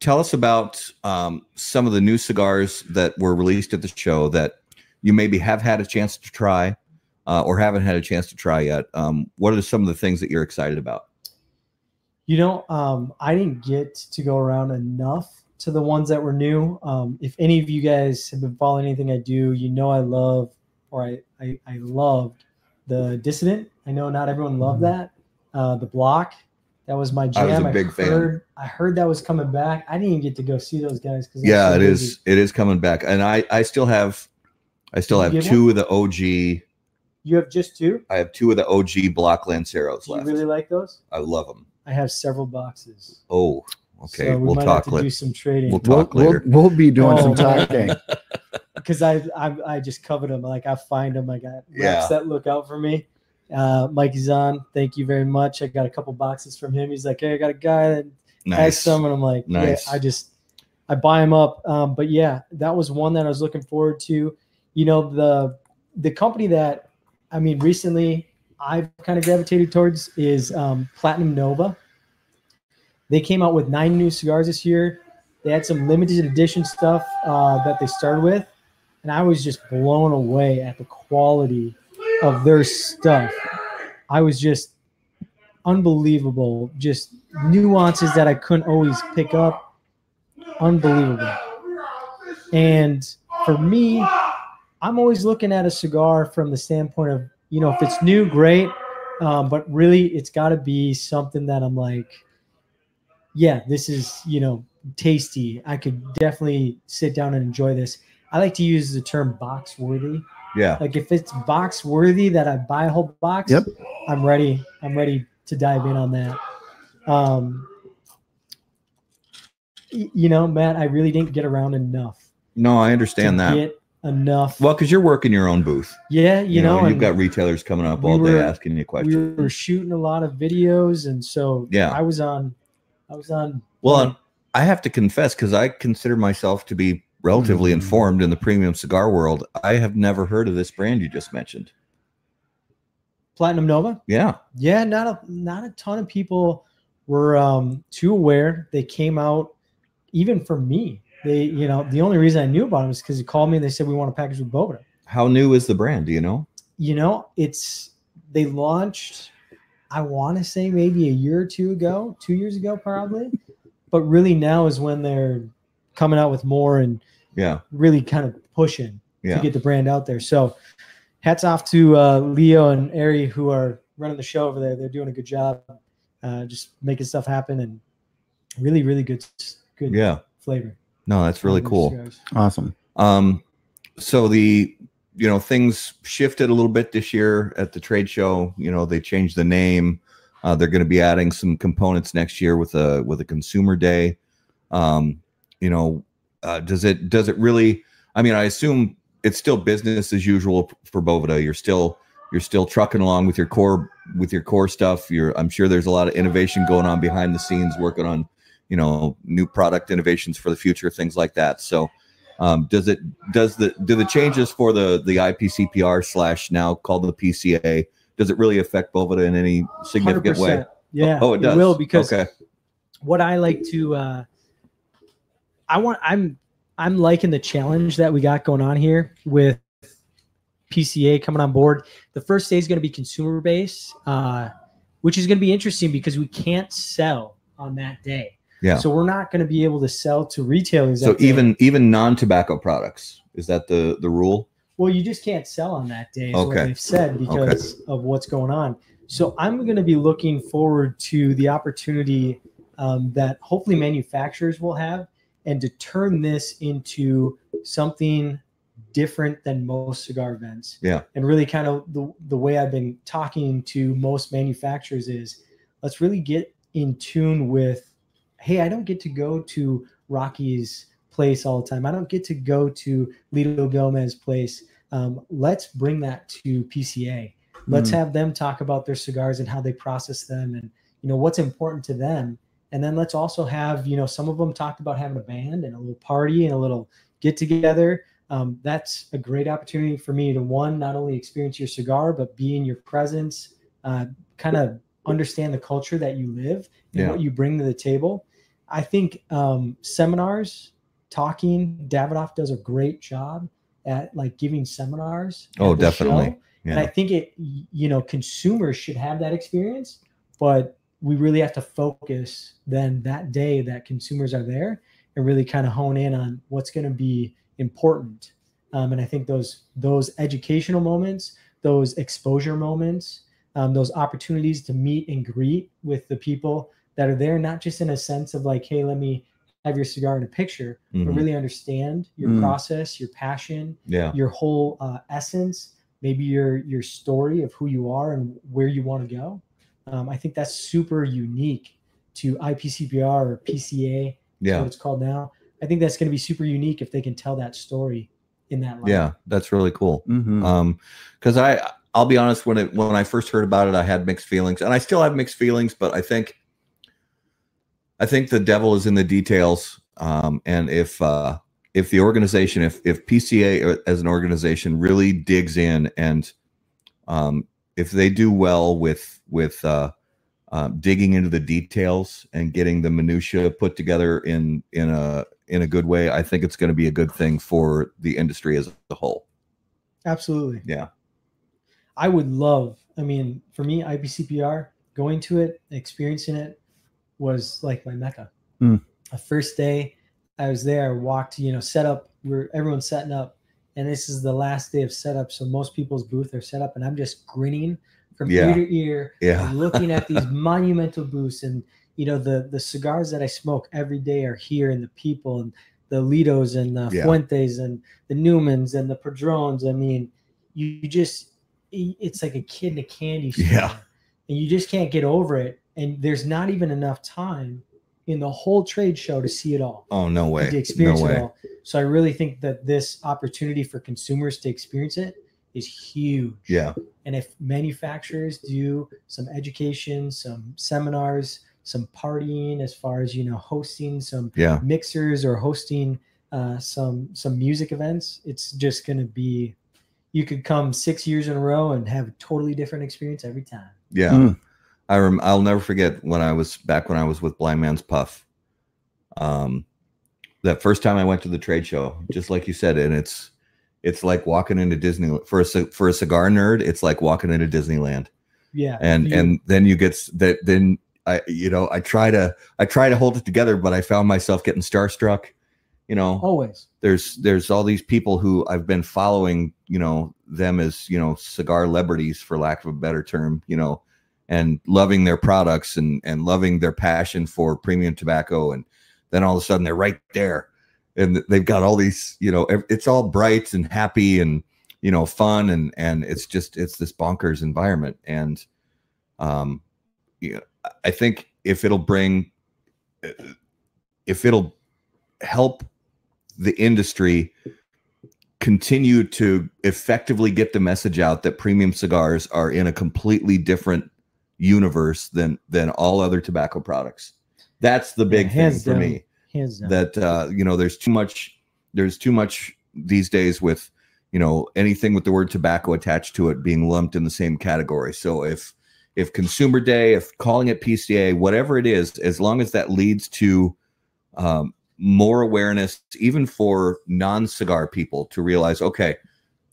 tell us about, um, some of the new cigars that were released at the show that you maybe have had a chance to try, uh, or haven't had a chance to try yet. Um, what are some of the things that you're excited about? You know, um, I didn't get to go around enough to the ones that were new. Um, if any of you guys have been following anything I do, you know I love, or I, I, I loved the Dissident. I know not everyone loved that. Uh, the Block, that was my jam. I was a big I heard, fan. I heard that was coming back. I didn't even get to go see those guys. Cause yeah, so it is. It is coming back. And I, I still have, I still have two one? of the O G. You have just two? I have two of the O G Block Lanceros do left. You really like those? I love them. I have several boxes. Oh, okay, so we we'll might talk have to later. Do some trading. We'll talk we'll, later. We'll, we'll be doing oh, some talking because I, I I just covered them. Like I find them. I got yeah. that look out for me. Uh, Mikey's on. Thank you very much. I got a couple boxes from him. He's like, hey, I got a guy that nice. has some, and I'm like, nice. yeah. I just I buy them up. Um, but yeah, that was one that I was looking forward to. You know, the the company that I mean recently I've kind of gravitated towards is um, Platinum Nova. They came out with nine new cigars this year. They had some limited edition stuff uh, that they started with, and I was just blown away at the quality of their stuff. I was just unbelievable, just nuances that I couldn't always pick up. Unbelievable. And for me, I'm always looking at a cigar from the standpoint of, you know, if it's new, great. Um, but really, it's got to be something that I'm like, yeah, this is, you know, tasty. I could definitely sit down and enjoy this. I like to use the term box worthy. Yeah. Like if it's box worthy that I buy a whole box, yep. I'm ready. I'm ready to dive in on that. Um, you know, Matt, I really didn't get around enough. No, I understand that. Get enough. Well, because you're working your own booth. Yeah, you, you know, know you've got retailers coming up we all day were, asking you questions. We were shooting a lot of videos, and so yeah, I was on. I was on. Well, like, I have to confess, because I consider myself to be relatively mm-hmm. informed in the premium cigar world. I have never heard of this brand you just mentioned. Platinum Nova. Yeah. Yeah, not a not a ton of people were um, too aware. They came out, even for me. They, you know, the only reason I knew about them is because they called me and they said, we want to package with Boveda. How new is the brand? Do you know? You know, it's, they launched, I want to say maybe a year or two ago, two years ago, probably. But really now is when they're coming out with more and yeah, really kind of pushing yeah. to get the brand out there. So hats off to uh, Leo and Ari, who are running the show over there. They're doing a good job, uh, just making stuff happen, and really, really good, good yeah. flavor. No, that's really cool. Awesome. Um, so the, you know, things shifted a little bit this year at the trade show. You know, they changed the name. Uh, they're going to be adding some components next year with a, with a consumer day. Um, you know, uh, does it, does it really, I mean, I assume it's still business as usual for Boveda. You're still, you're still trucking along with your core, with your core stuff. You're, I'm sure there's a lot of innovation going on behind the scenes, working on, you know, new product innovations for the future, things like that. So um, does it, does the, do the changes for the, the I P C P R slash now called the P C A, does it really affect Boveda in any significant one hundred percent way? Yeah, oh, oh, it does. It will, because okay. what I like to, uh, I want, I'm, I'm liking the challenge that we got going on here with P C A coming on board. The first day is going to be consumer based, uh, which is going to be interesting because we can't sell on that day. Yeah. So we're not going to be able to sell to retailers. So even day. even non-tobacco products, is that the the rule? Well, you just can't sell on that day. Is okay. What they've said, because okay. of what's going on. So I'm going to be looking forward to the opportunity um, that hopefully manufacturers will have, and to turn this into something different than most cigar events. Yeah. And really, kind of the the way I've been talking to most manufacturers is, let's really get in tune with, hey, I don't get to go to Rocky's place all the time. I don't get to go to Lito Gomez's place. Um, let's bring that to P C A. Let's mm. have them talk about their cigars and how they process them, and you know what's important to them. And then let's also have, you know, some of them talked about having a band and a little party and a little get together. Um, that's a great opportunity for me to, one, not only experience your cigar, but be in your presence, uh, kind of understand the culture that you live and yeah. what you bring to the table. I think um, seminars, talking, Davidoff does a great job at like giving seminars. Oh, definitely. Yeah. And I think it, you know, consumers should have that experience, but we really have to focus then that day that consumers are there and really kind of hone in on what's going to be important. Um, and I think those, those educational moments, those exposure moments, um, those opportunities to meet and greet with the people that are there, not just in a sense of like, hey, let me have your cigar in a picture, mm-hmm. but really understand your mm. process, your passion, yeah. your whole uh, essence, maybe your, your story of who you are and where you want to go. Um, I think that's super unique to I P C P R or P C A, yeah. what it's called now. I think that's going to be super unique if they can tell that story in that light. Yeah, that's really cool. Mm-hmm. Um, 'cause I, I'll be honest, when it, when I first heard about it, I had mixed feelings, and I still have mixed feelings, but I think, I think the devil is in the details. Um, and if, uh, if the organization, if, if P C A as an organization really digs in, and, um, if they do well with, with, uh, uh, digging into the details and getting the minutia put together in, in a, in a good way, I think it's going to be a good thing for the industry as a whole. Absolutely. Yeah. I would love, I mean, for me, I P C P R, going to it, experiencing it was like my Mecca. Mm. The first day I was there, I walked, you know, set up, we're, everyone's setting up, and this is the last day of setup. So most people's booth are set up, and I'm just grinning from yeah. ear to ear, yeah. and looking at these monumental booths. And, you know, the the cigars that I smoke every day are here, and the people, and the Litos, and the yeah. Fuentes, and the Newmans, and the Padrons. I mean, you, you just, it's like a kid in a candy store. Yeah. And you just can't get over it. And there's not even enough time in the whole trade show to see it all. Oh, no way. To experience no way. it all. So I really think that this opportunity for consumers to experience it is huge. Yeah. And if manufacturers do some education, some seminars, some partying, as far as, you know, hosting some yeah. mixers or hosting uh, some some music events, it's just going to be, you could come six years in a row and have a totally different experience every time. Yeah. Mm. I rem I'll never forget when I was back when I was with Blind Man's Puff. Um, that first time I went to the trade show, just like you said, and it's it's like walking into Disney for a for a cigar nerd. It's like walking into Disneyland. Yeah. And you, and then you get that. Then I you know I try to I try to hold it together, but I found myself getting starstruck. You know, always there's there's all these people who I've been following. You know them as you know cigar celebrities, for lack of a better term. You know. And loving their products and, and loving their passion for premium tobacco. And then all of a sudden they're right there and they've got all these, you know, it's all bright and happy and, you know, fun. And, and it's just, it's this bonkers environment. And, um, you know, I think if it'll bring, if it'll help the industry continue to effectively get the message out that premium cigars are in a completely different universe than than all other tobacco products. That's the big yeah, thing for down. me. Hands that uh, you know, there's too much. There's too much these days with you know anything with the word tobacco attached to it being lumped in the same category. So if if Consumer Day, if calling it P C A, whatever it is, as long as that leads to um, more awareness, even for non-cigar people, to realize, okay,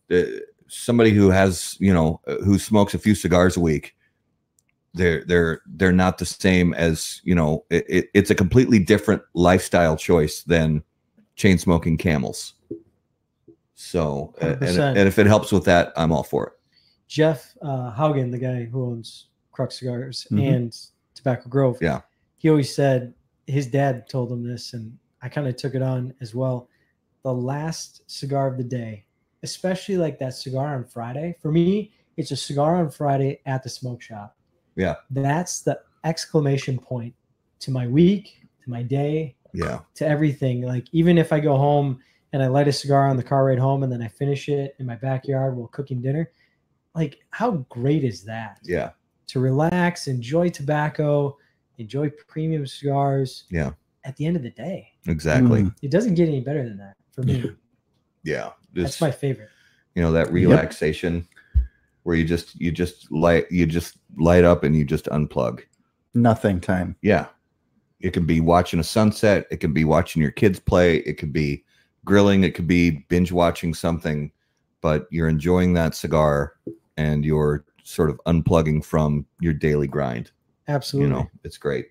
uh, somebody who has you know who smokes a few cigars a week. They're they're they're not the same as you know. It, it, it's a completely different lifestyle choice than chain smoking camels. So, and, and if it helps with that, I'm all for it. Jeff uh, Haugen, the guy who owns Crux Cigars mm-hmm. and Tobacco Grove, yeah, he always said his dad told him this, and I kind of took it on as well. The last cigar of the day, especially like that cigar on Friday, for me, it's a cigar on Friday at the smoke shop. Yeah, that's the exclamation point to my week, to my day, yeah, to everything. Like even if I go home and I light a cigar on the car ride home and then I finish it in my backyard while cooking dinner, like how great is that? Yeah, to relax, enjoy tobacco, enjoy premium cigars. Yeah, at the end of the day, exactly. Mm. It doesn't get any better than that for me. Yeah, that's my favorite. You know that relaxation. Yep. Where you just you just light you just light up and you just unplug. Nothing time. Yeah. It can be watching a sunset, it can be watching your kids play, it could be grilling, it could be binge watching something, but you're enjoying that cigar and you're sort of unplugging from your daily grind. Absolutely. You know, it's great.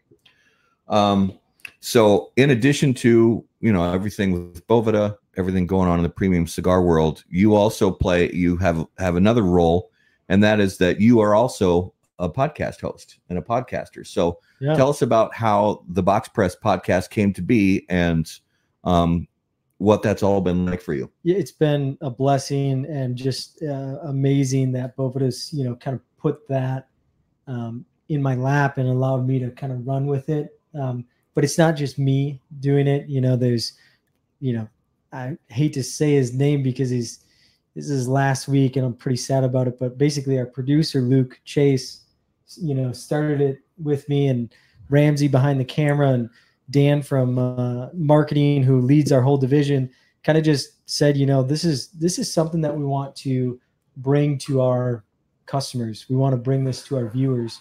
Um so in addition to, you know, everything with Boveda, everything going on in the premium cigar world, you also play you have have another role. And that is that you are also a podcast host and a podcaster. So yeah. Tell us about how the Box Press podcast came to be and um, what that's all been like for you. Yeah, it's been a blessing and just uh, amazing that Boveda's, you know, kind of put that um, in my lap and allowed me to kind of run with it. Um, but it's not just me doing it. You know, there's, you know, I hate to say his name because he's, this is last week and I'm pretty sad about it, but basically our producer, Luke Chase, you know, started it with me and Ramsey behind the camera and Dan from uh, marketing, who leads our whole division, kind of just said, you know, this is, this is something that we want to bring to our customers. We want to bring this to our viewers.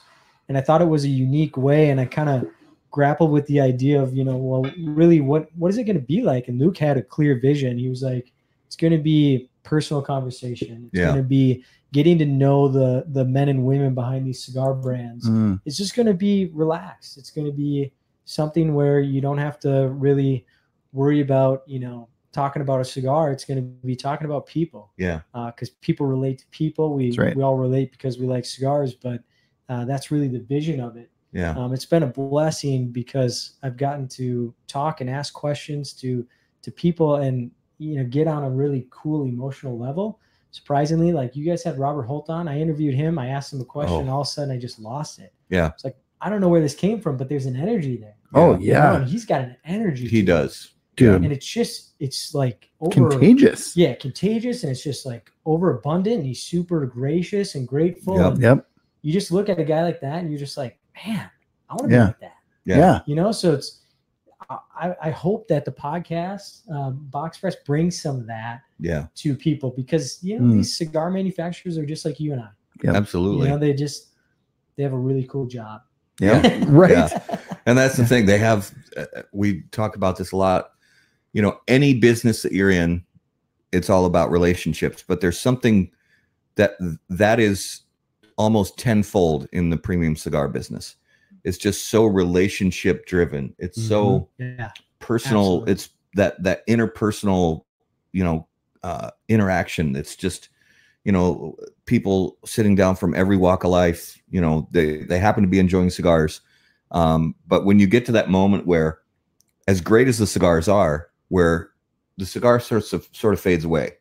And I thought it was a unique way. And I kind of grappled with the idea of, you know, well, really what, what is it going to be like? And Luke had a clear vision. He was like, it's going to be personal conversation. It's yeah. going to be getting to know the the men and women behind these cigar brands. Mm. It's just going to be relaxed. It's going to be something where you don't have to really worry about, you know, talking about a cigar, it's going to be talking about people. Yeah. Because uh, people relate to people. We, right. we all relate because we like cigars, but uh, that's really the vision of it. Yeah. Um, it's been a blessing because I've gotten to talk and ask questions to, to people and, you know, get on a really cool emotional level. Surprisingly, like you guys had Robert Holt on. I interviewed him. I asked him a question. Oh. And all of a sudden I just lost it. Yeah. It's like, I don't know where this came from, but there's an energy there. Oh, yeah. You know, he's got an energy. He does. Dude. And it's just, it's like over, contagious. Yeah, contagious. And it's just like overabundant. And he's super gracious and grateful. Yep. And yep. You just look at a guy like that and you're just like, man, I want to yeah. be like that. Yeah. yeah. You know, so it's, I, I hope that the podcast, um, Box Press, brings some of that yeah. to people because, you know, mm. these cigar manufacturers are just like you and I. Yep. Absolutely. You know, they just, they have a really cool job. Yeah. right. Yeah. And that's the thing. They have, uh, we talk about this a lot. You know, any business that you're in, it's all about relationships, but there's something that that is almost tenfold in the premium cigar business. It's just so relationship driven. It's mm-hmm. so yeah. personal. Absolutely. It's that, that interpersonal, you know, uh, interaction. It's just, you know, people sitting down from every walk of life, you know, they, they happen to be enjoying cigars. Um, but when you get to that moment where, as great as the cigars are, where the cigar sort of, sort of fades away,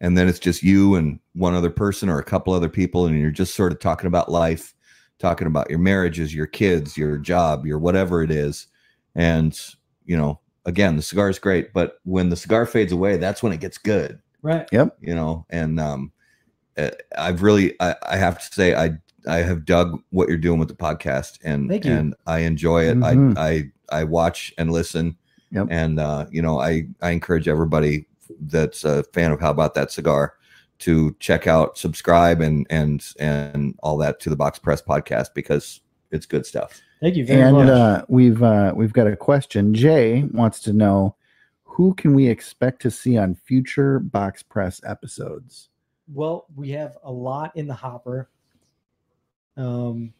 and then it's just you and one other person or a couple other people, and you're just sort of talking about life, talking about your marriages, your kids, your job, your whatever it is. And, you know, again, the cigar is great, but when the cigar fades away, that's when it gets good. Right. Yep. You know, and um, I've really, I, I have to say, I I have dug what you're doing with the podcast, and and I enjoy it. Mm-hmm. I, I, I watch and listen. Yep. And, uh, you know, I, I encourage everybody that's a fan of How About That Cigar to check out, subscribe and, and, and all that to the Box Press podcast, because it's good stuff. Thank you very and, much. And uh, we've, uh, we've got a question. Jay wants to know, who can we expect to see on future Box Press episodes? Well, we have a lot in the hopper. Um,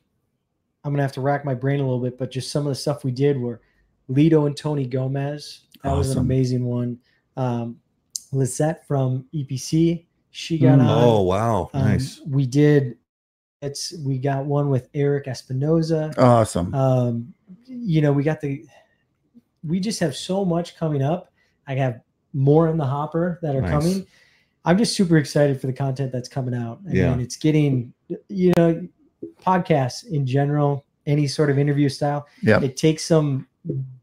I'm going to have to rack my brain a little bit, but just some of the stuff we did were Lido and Tony Gomez. That awesome. Was an amazing one. Um, Lizette from E P C. She got mm, on. Oh, wow. Um, nice. We did. It's, we got one with Eric Espinoza. Awesome. Um, you know, we got the, we just have so much coming up. I have more in the hopper that are nice. Coming. I'm just super excited for the content that's coming out. I yeah. mean, it's getting, you know, podcasts in general, any sort of interview style, yeah, it takes some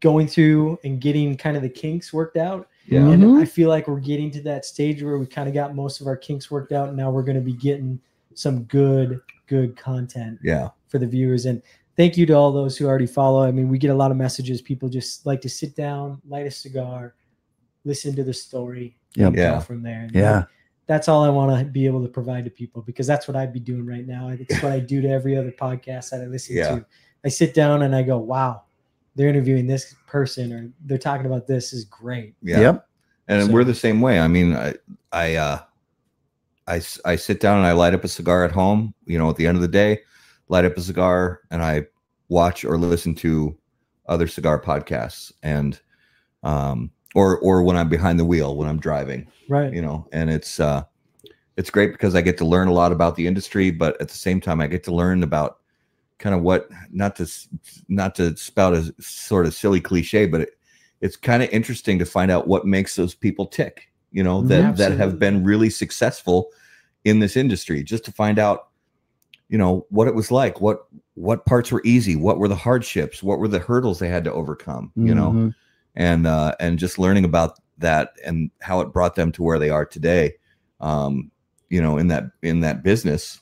going through and getting kind of the kinks worked out. Yeah. And mm-hmm. I feel like we're getting to that stage where we kind of got most of our kinks worked out, and now we're going to be getting some good, good content yeah. for the viewers. And thank you to all those who already follow. I mean, we get a lot of messages. People just like to sit down, light a cigar, listen to the story. Yep. Yeah. From there. And yeah. Like, that's all I want to be able to provide to people, because that's what I'd be doing right now. It's what I do to every other podcast that I listen yeah. to. I sit down and I go, wow, they're interviewing this person, or they're talking about this is great. Yeah. Yep. And so, we're the same way. I mean, I, I, uh, I, I sit down and I light up a cigar at home, you know, at the end of the day, light up a cigar, and I watch or listen to other cigar podcasts, and, um, or, or when I'm behind the wheel, when I'm driving, right. You know, and it's, uh, it's great because I get to learn a lot about the industry, but at the same time, I get to learn about kind of what, not to, not to spout a sort of silly cliche, but it, it's kind of interesting to find out what makes those people tick, you know, that, absolutely. That have been really successful in this industry, just to find out, you know, what it was like, what, what parts were easy, what were the hardships, what were the hurdles they had to overcome, you mm-hmm. know? And, uh, and just learning about that and how it brought them to where they are today, um, you know, in that, in that business,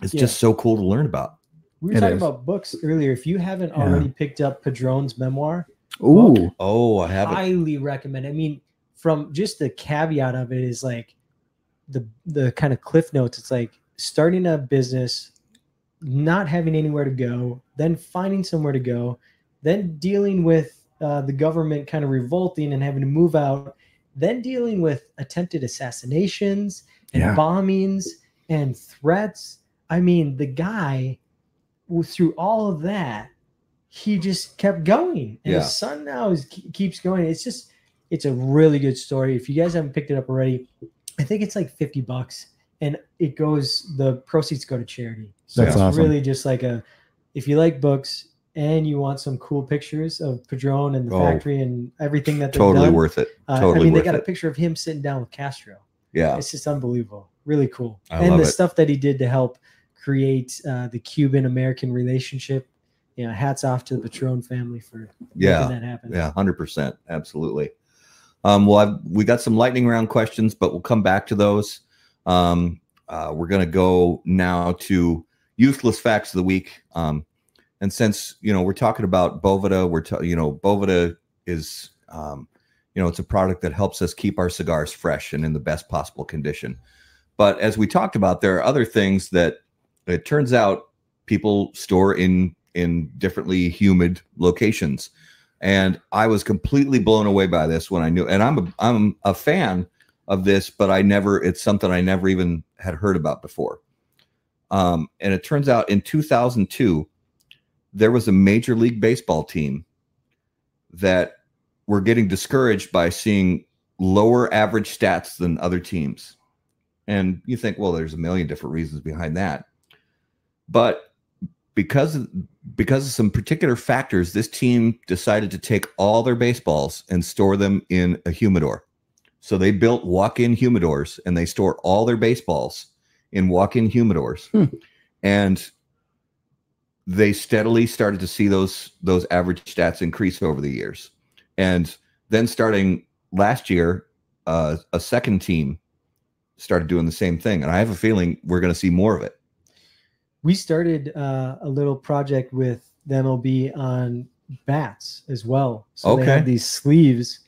it's yeah. just so cool to learn about. We were it talking is. About books earlier. If you haven't yeah. already picked up Padron's memoir, ooh, book, oh, I haven't. Highly recommend. I mean, from just the caveat of it is like the, the kind of cliff notes. It's like starting a business, not having anywhere to go, then finding somewhere to go, then dealing with, Uh, the government kind of revolting and having to move out, then dealing with attempted assassinations and yeah. bombings and threats. I mean, the guy, through all of that, he just kept going. And yeah. his son now is, keeps going. It's just, It's a really good story. If you guys haven't picked it up already, I think it's like fifty bucks, and it goes, the proceeds go to charity. So That's it's awesome. really just like a, if you like books and you want some cool pictures of Padron and the oh, factory and everything that they've totally done, worth it. Totally uh, I mean, they got it. a picture of him sitting down with Castro. Yeah. It's just unbelievable. Really cool. I and love the it. stuff that he did to help create uh, the Cuban American relationship. You know, hats off to the Padron family for yeah, making that happen. Yeah, one hundred percent. Absolutely. Um, well, I've, we got some lightning round questions, but we'll come back to those. Um, uh, we're going to go now to useless facts of the week. Um, and since, you know, we're talking about Boveda, we're, t you know, Boveda is, um, you know, it's a product that helps us keep our cigars fresh and in the best possible condition. But as we talked about, there are other things that it turns out people store in, in differently humid locations. And I was completely blown away by this when I knew, and I'm a, I'm a fan of this, but I never, it's something I never even had heard about before. Um, and it turns out in two thousand two, there was a Major League Baseball team that were getting discouraged by seeing lower average stats than other teams. And you think, well, there's a million different reasons behind that. But because of, because of some particular factors, this team decided to take all their baseballs and store them in a humidor. So they built walk-in humidors, and they store all their baseballs in walk-in humidors. Hmm. And they steadily started to see those, those average stats increase over the years. And then starting last year, uh, a second team started doing the same thing. And I have a feeling we're going to see more of it. We started uh, a little project with the M L B on bats as well. So okay. they had these sleeves,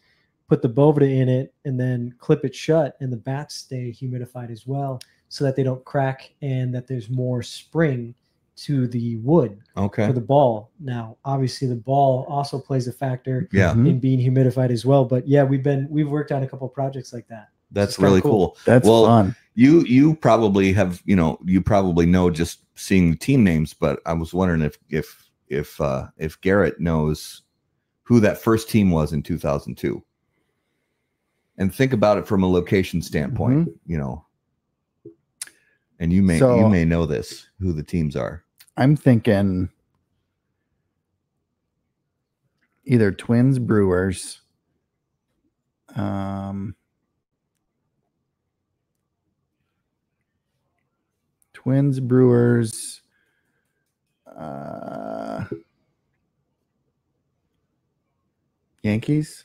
put the Boveda in it, and then clip it shut, and the bats stay humidified as well so that they don't crack and that there's more spring to the wood okay. for the ball. Now, obviously, the ball also plays a factor yeah. in being humidified as well. But, yeah, we've been we've worked on a couple of projects like that. That's really cool. cool. That's well, fun. You you probably have, you know, you probably know just seeing the team names, but I was wondering if if if uh, if Garrett knows who that first team was in two thousand two. And think about it from a location standpoint, mm-hmm. you know. And you may so, you may know this, who the teams are. I'm thinking either Twins, Brewers, um Twins, Brewers, uh, Yankees?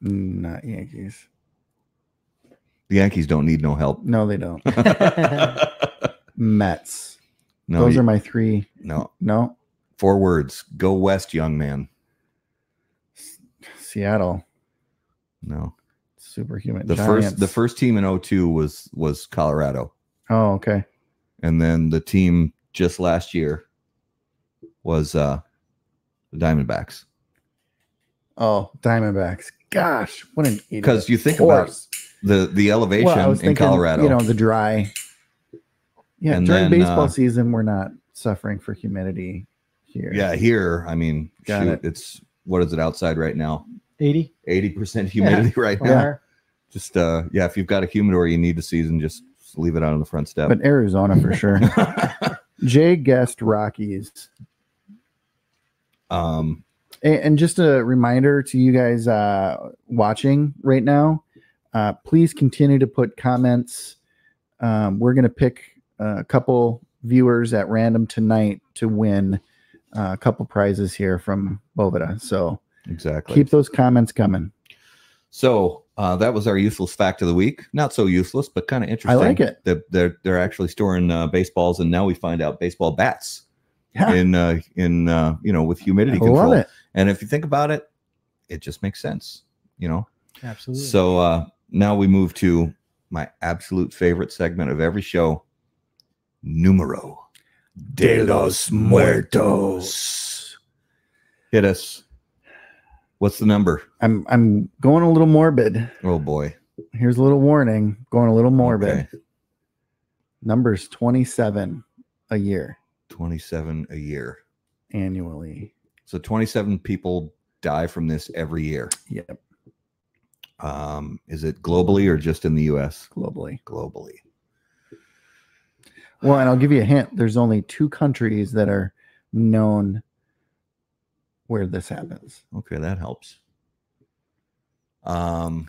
Not Yankees. The Yankees don't need no help. No, they don't. Mets. No, Those you, are my three. No. No? Four words. Go West, young man. S Seattle. No. Superhuman. The Giants. first the first team in oh two was was Colorado. Oh, okay. And then the team just last year was uh, the Diamondbacks. Oh, Diamondbacks. Gosh, what an idiot. Because you think about the, the elevation well, I was in thinking, Colorado. You know, the dry. Yeah, and during then, baseball uh, season, we're not suffering for humidity here. Yeah, here, I mean, shoot, it. it's, what is it outside right now? eighty? eighty percent humidity yeah. right now. Yeah. Just, uh, yeah, if you've got a humidor you need the season, just leave it out on the front step. But Arizona for sure. Jay guessed Rockies. Um, and, and just a reminder to you guys uh, watching right now, uh, please continue to put comments. Um, we're going to pick a couple viewers at random tonight to win a couple prizes here from Boveda. So exactly, keep those comments coming. So uh, that was our useless fact of the week. Not so useless, but kind of interesting. I like it. They're, they're, they're actually storing uh, baseballs, and now we find out baseball bats yeah. in, uh, in uh, you know, with humidity I control. Love it. And if you think about it, it just makes sense, you know? Absolutely. So uh, now we move to my absolute favorite segment of every show, Numero de los Muertos. Hit us. What's the number? I'm I'm going a little morbid. Oh boy. Here's a little warning. Going a little morbid. Okay. Number's twenty-seven a year. twenty-seven a year. Annually. So twenty-seven people die from this every year. Yep. Um, is it globally or just in the U S? Globally. Globally. Well, and I'll give you a hint. There's only two countries that are known where this happens. Okay, that helps. Um,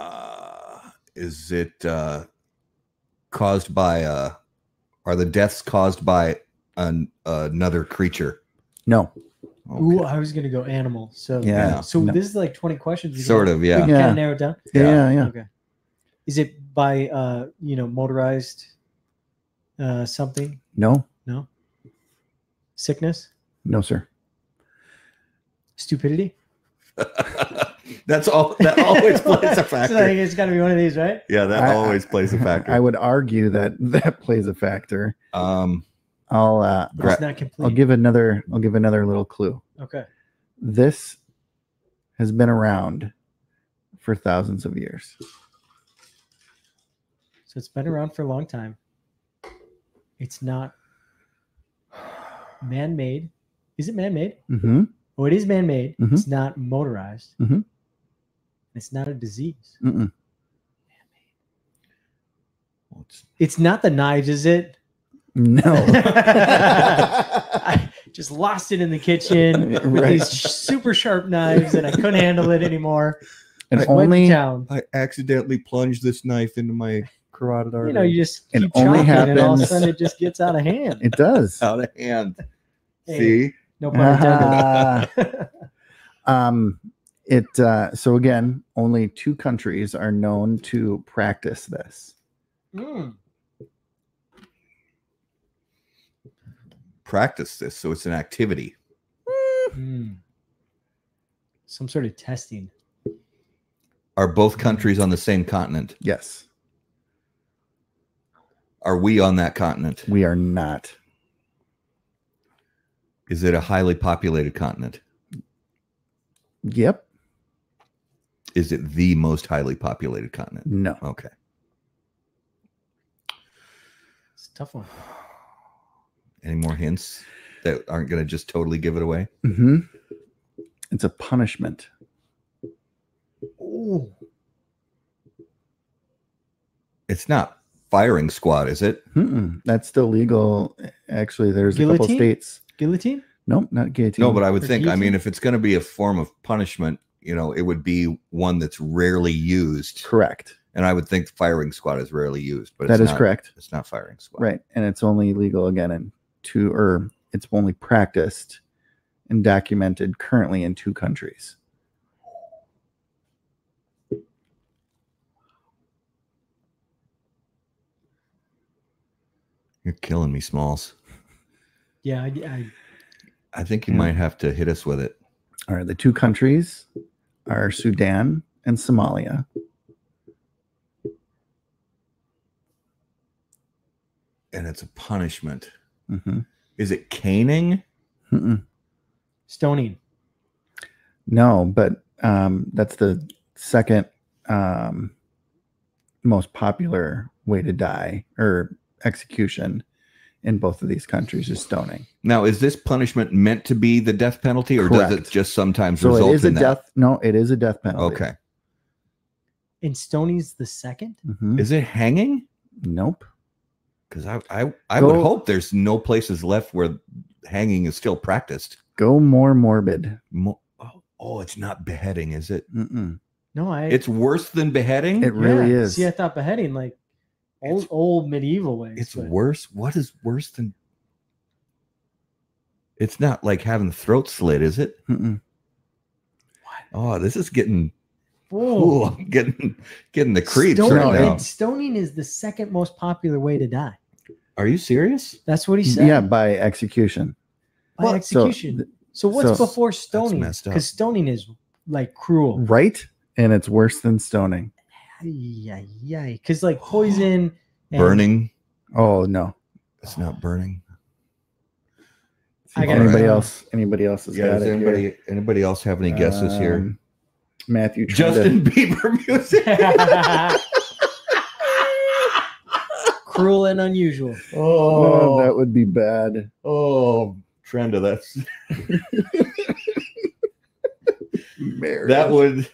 uh, is it uh, caused by, uh, are the deaths caused by an, uh, another creature? No. Okay. Ooh, I was going to go animal. So, yeah. So no. This is like twenty questions. You sort can, of, yeah. You can yeah. kind of narrow it down? Yeah, yeah. yeah. Okay. Is it by, uh, you know, motorized uh, something? No. No? Sickness? No, sir. Stupidity? That's all. That always plays a factor. So like it's got to be one of these, right? Yeah, that I, always plays a factor. I would argue that that plays a factor. Um, I'll uh, gra- not complete. I'll give another. I'll give another little clue. Okay. This has been around for thousands of years. So it's been around for a long time. It's not man-made. Is it man-made? Mm-hmm. Oh, it is man-made. Mm-hmm. It's not motorized. Mm-hmm. It's not a disease. Mm-mm. Man-made. It's not the knives, is it? No. I just lost it in the kitchen right. with these super sharp knives, and I couldn't handle it anymore. And I only I accidentally plunged this knife into my carotid artery. You know, you just keep it only happens. And all of a sudden it just gets out of hand. It does. Out of hand. Hey. See? No uh, um, it uh, so again, only two countries are known to practice this. Mm. Practice this, so it's an activity. Mm. Some sort of testing. Are both countries on the same continent? Yes. Are we on that continent? We are not. Is it a highly populated continent? Yep. Is it the most highly populated continent? No. Okay. It's a tough one. Any more hints that aren't going to just totally give it away? Mm-hmm. It's a punishment. Ooh. It's not firing squad, is it? Mm-mm. That's still legal. Actually, there's guillotine? A couple states. Guillotine? Nope, not guillotine. No, but I would or think, guillotine? I mean, if it's going to be a form of punishment, you know, it would be one that's rarely used. Correct. And I would think firing squad is rarely used. But that it's is not, correct. It's not firing squad. Right. And it's only legal again in two, or it's only practiced and documented currently in two countries. You're killing me, Smalls. Yeah, I, I, I think you yeah. might have to hit us with it. All right, the two countries are Sudan and Somalia. And it's a punishment. Mm-hmm. Is it caning? Mm-mm. Stoning. No, but um, that's the second um, most popular way to die or execution. In both of these countries is stoning. Now, is this punishment meant to be the death penalty, or Correct. Does it just sometimes so result it is in a that? Death, no, it is a death penalty. Okay. And stoning's the second? Mm-hmm. Is it hanging? Nope. Because I, I, I go, would hope there's no places left where hanging is still practiced. Go more morbid. Mo- oh, oh, it's not beheading, is it? Mm-mm. No, I. It's worse than beheading? It really yeah. is. See, I thought beheading, like, Old, old medieval ways. It's but. Worse. What is worse than? It's not like having the throat slit, is it? Mm-mm. What? Oh, this is getting. Whoa! Ooh, I'm getting getting the creeps stoning, right now. Stoning is the second most popular way to die. Are you serious? That's what he said. Yeah, by execution. By well, execution. So, so what's so, before stoning? Because stoning is like cruel, right? And it's worse than stoning. Yeah, yeah, because like poison, and burning. Oh no, it's not burning. I got anybody right. else? Anybody else has yeah, got it? Anybody? Here. Anybody else have any guesses um, here? Matthew, Justin to... Bieber music. Cruel and unusual. Oh, no, that would be bad. Oh, trend of that. Marriage. That would.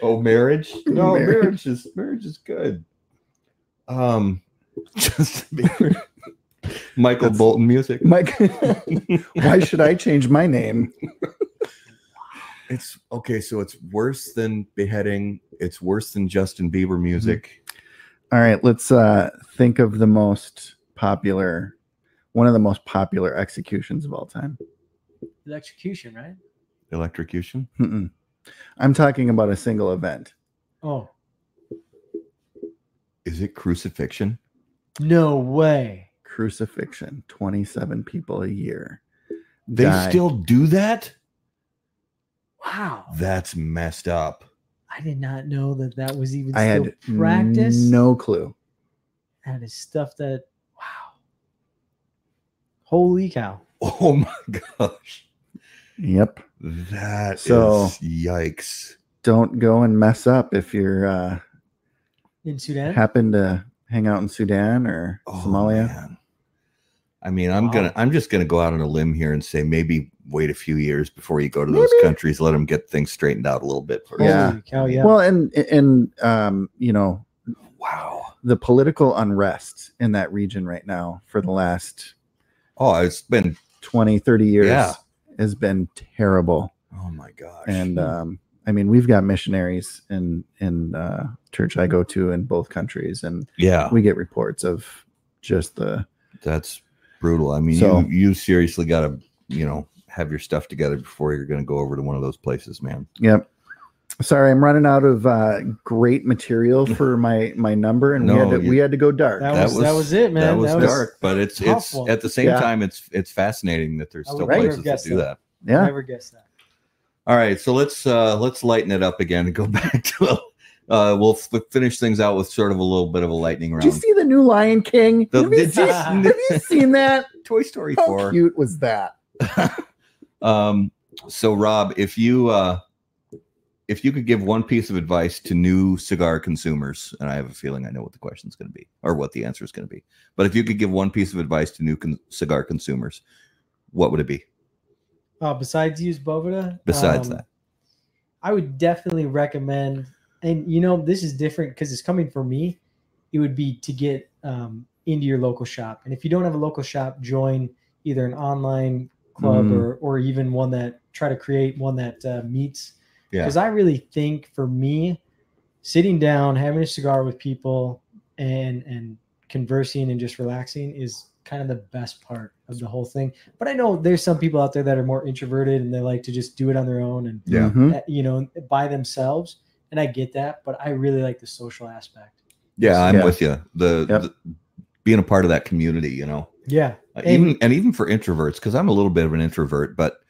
Oh, marriage? No, marriage. marriage is marriage is good. Um, just Michael That's, Bolton music. Mike, why should I change my name? It's okay. So it's worse than beheading. It's worse than Justin Bieber music. All right, let's uh, think of the most popular, one of the most popular executions of all time. Electrocution, right? Electrocution. Mm-mm. I'm talking about a single event. Oh. Is it crucifixion? No way. Crucifixion. twenty-seven people a year. They die. Still do that? Wow. That's messed up. I did not know that that was even I still had practice. No clue. That is stuff that, wow. Holy cow. Oh my gosh. Yep. That so, is yikes. Don't go and mess up if you're uh, in Sudan. Happen to hang out in Sudan or oh, Somalia. Man. I mean, wow. I'm gonna, I'm just gonna go out on a limb here and say maybe wait a few years before you go to maybe. those countries. Let them get things straightened out a little bit first. Yeah. Cow, yeah. Well, and and um, you know, wow, the political unrest in that region right now for the last oh, it's been twenty, thirty years. Yeah. Has been terrible. Oh my gosh. And um I mean, we've got missionaries in in uh church I go to in both countries, and yeah, we get reports of just the that's brutal. I mean, so, you, you seriously got to, you know, have your stuff together before you're going to go over to one of those places, man. Yep. Sorry, I'm running out of uh great material for my my number, and no, we had to you, we had to go dark. That, that, was, was, that was it, man. That was, that was dark, but it's it's one. At the same yeah. time it's it's fascinating that there's still places that do that. that. Yeah, I never guessed that. All right, so let's uh let's lighten it up again and go back to uh we'll finish things out with sort of a little bit of a lightning round. Did you see the new Lion King? The, have, you seen, have you seen that? Toy Story How four. How cute was that? um. So Rob, if you uh. If you could give one piece of advice to new cigar consumers, and I have a feeling I know what the question is going to be or what the answer is going to be, but if you could give one piece of advice to new con cigar consumers, what would it be? Uh, besides use Boveda? Besides um, that. I would definitely recommend, and you know, this is different because it's coming from me, it would be to get um, into your local shop. And if you don't have a local shop, join either an online club mm. or, or even one that, try to create one that uh, meets. Because yeah. I really think for me, sitting down, having a cigar with people and and conversing and just relaxing is kind of the best part of the whole thing. But I know there's some people out there that are more introverted and they like to just do it on their own and, yeah. mm-hmm. you know, by themselves. And I get that, but I really like the social aspect. Yeah, I'm yeah. with you. The, yep. the being a part of that community, you know. Yeah. Uh, and, even And even for introverts, because I'm a little bit of an introvert, but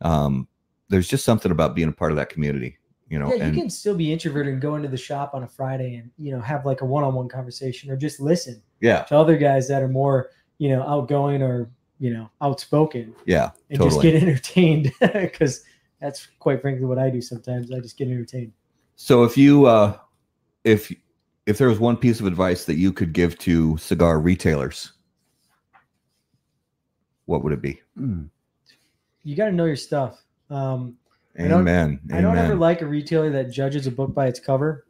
um there's just something about being a part of that community, you know. Yeah, and you can still be introverted and go into the shop on a Friday and, you know, have like a one-on-one conversation or just listen yeah. to other guys that are more, you know, outgoing or, you know, outspoken. Yeah, and totally. Just get entertained because that's quite frankly what I do sometimes. I just get entertained. So if you, uh, if, if there was one piece of advice that you could give to cigar retailers, what would it be? Mm. You got to know your stuff. Um, Amen. I don't, I don't ever like a retailer that judges a book by its cover.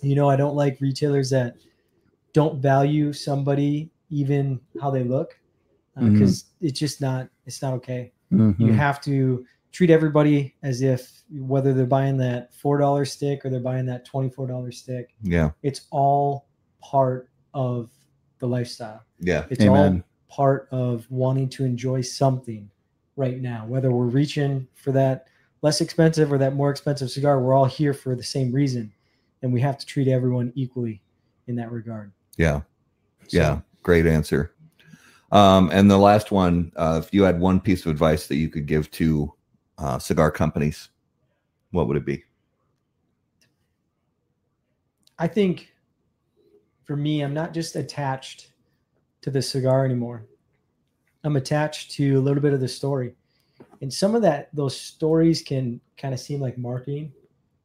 You know, I don't like retailers that don't value somebody, even how they look, because uh, mm-hmm. it's just not, it's not okay. Mm-hmm. You have to treat everybody as if whether they're buying that four dollar stick or they're buying that twenty-four dollar stick. Yeah. It's all part of the lifestyle. Yeah. It's Amen. all part of wanting to enjoy something. Right now, whether we're reaching for that less expensive or that more expensive cigar, we're all here for the same reason, and we have to treat everyone equally in that regard. Yeah, so. yeah, great answer. Um, and the last one, uh, if you had one piece of advice that you could give to uh, cigar companies, what would it be? I think for me, I'm not just attached to the cigar anymore. I'm attached to a little bit of the story, and some of that, those stories can kind of seem like marketing,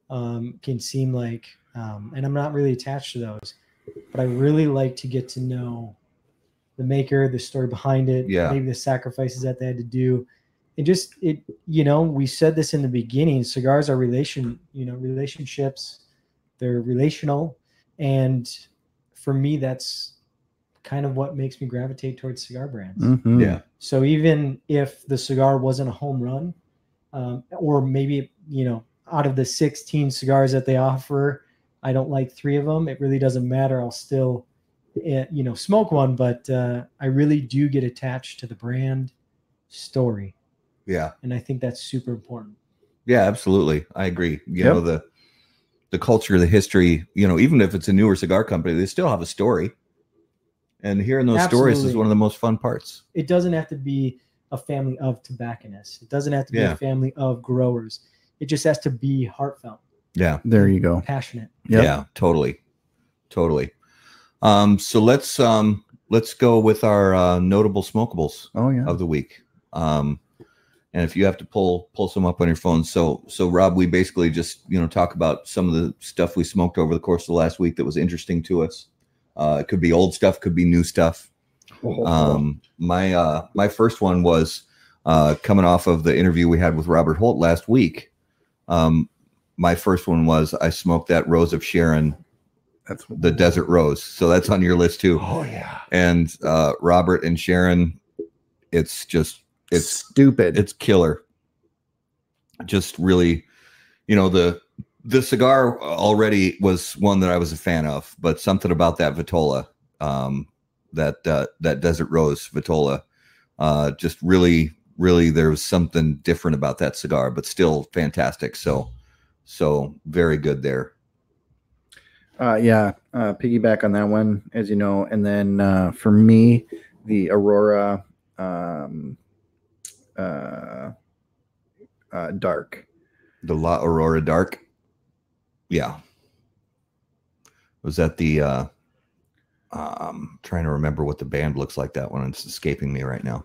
um, can seem like, um, and I'm not really attached to those, but I really like to get to know the maker, the story behind it, yeah. maybe the sacrifices that they had to do it just, it, you know, we said this in the beginning, cigars are relation, you know, relationships, they're relational. And for me, that's kind of what makes me gravitate towards cigar brands. Mm-hmm. Yeah. So even if the cigar wasn't a home run, um, or maybe, you know, out of the sixteen cigars that they offer, I don't like three of them. It really doesn't matter. I'll still, you know, smoke one, but uh, I really do get attached to the brand story. Yeah. And I think that's super important. Yeah, absolutely. I agree. You yep. know, the, the culture, the history, you know, even if it's a newer cigar company, they still have a story. And hearing those absolutely. Stories is one of the most fun parts. It doesn't have to be a family of tobacconists. It doesn't have to be yeah. a family of growers. It just has to be heartfelt. Yeah. There you go. Passionate. Yep. Yeah, totally. Totally. Um, so let's, um, let's go with our, uh, notable smokables oh, yeah. of the week. Um, and if you have to pull, pull some up on your phone. So, so Rob, we basically just, you know, talk about some of the stuff we smoked over the course of the last week that was interesting to us. Uh, it could be old stuff, could be new stuff. Oh, um, cool. my, uh, my first one was, uh, coming off of the interview we had with Robert Holt last week. Um, My first one was I smoked that Rose of Sharon, that's the Desert Rose. So that's on your list too. Oh yeah. And uh, Robert and Sharon, it's just it's stupid. It's killer. Just really, you know, the the cigar already was one that I was a fan of, but something about that Vitola, um, that uh, that Desert Rose Vitola, uh, just really, really there was something different about that cigar, but still fantastic. So. So very good there. Uh, yeah, uh, piggyback on that one, as you know. And then uh, for me, the Aurora um, uh, uh, Dark. The La Aurora Dark? Yeah. Was that the, uh, I'm trying to remember what the band looks like that one. It's escaping me right now.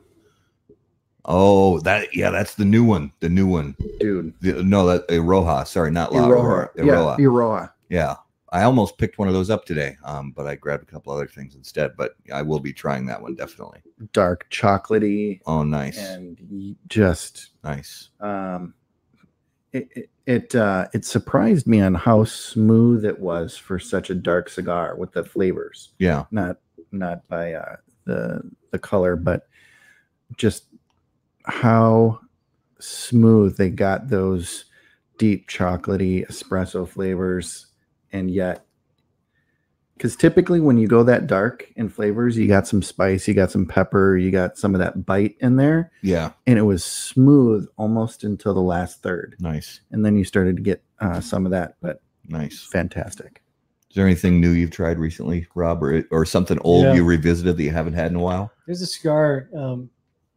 Oh, that yeah, that's the new one. The new one, dude. The, no, that Iroha. Sorry, not La Iroha. Iroha. Yeah, Iroha. Yeah, I almost picked one of those up today, um, but I grabbed a couple other things instead. But I will be trying that one definitely. Dark chocolatey. Oh, nice. And just nice. Um, it it it, uh, it surprised me on how smooth it was for such a dark cigar with the flavors. Yeah, not not by uh, the the color, but just. How smooth they got those deep chocolatey espresso flavors, and yet, because typically when you go that dark in flavors, you got some spice, you got some pepper, you got some of that bite in there. Yeah, and it was smooth almost until the last third. Nice, and then you started to get uh, some of that, but nice, fantastic. Is there anything new you've tried recently, Rob, or, or something old yeah. you revisited that you haven't had in a while? There's a cigar. Um,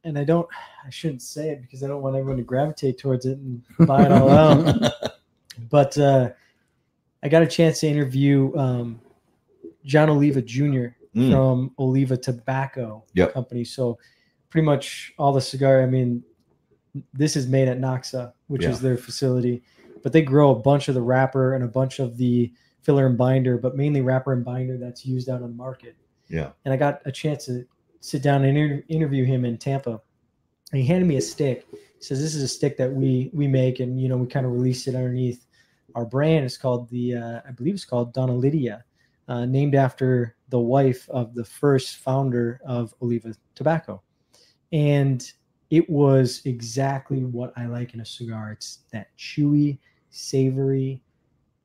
And I don't, I shouldn't say it because I don't want everyone to gravitate towards it and buy it all out. But uh, I got a chance to interview um, John Oliva Junior Mm. from Oliva Tobacco yep. Company. So pretty much all the cigar, I mean, this is made at Noxa, which yeah. is their facility. But they grow a bunch of the wrapper and a bunch of the filler and binder, but mainly wrapper and binder that's used out on the market. Yeah. And I got a chance to sit down and inter interview him in Tampa. And he handed me a stick. He says, this is a stick that we, we make. And, you know, we kind of released it underneath our brand. It's called the, uh, I believe it's called Donna Lydia, uh, named after the wife of the first founder of Oliva Tobacco. And it was exactly what I like in a cigar. It's that chewy, savory,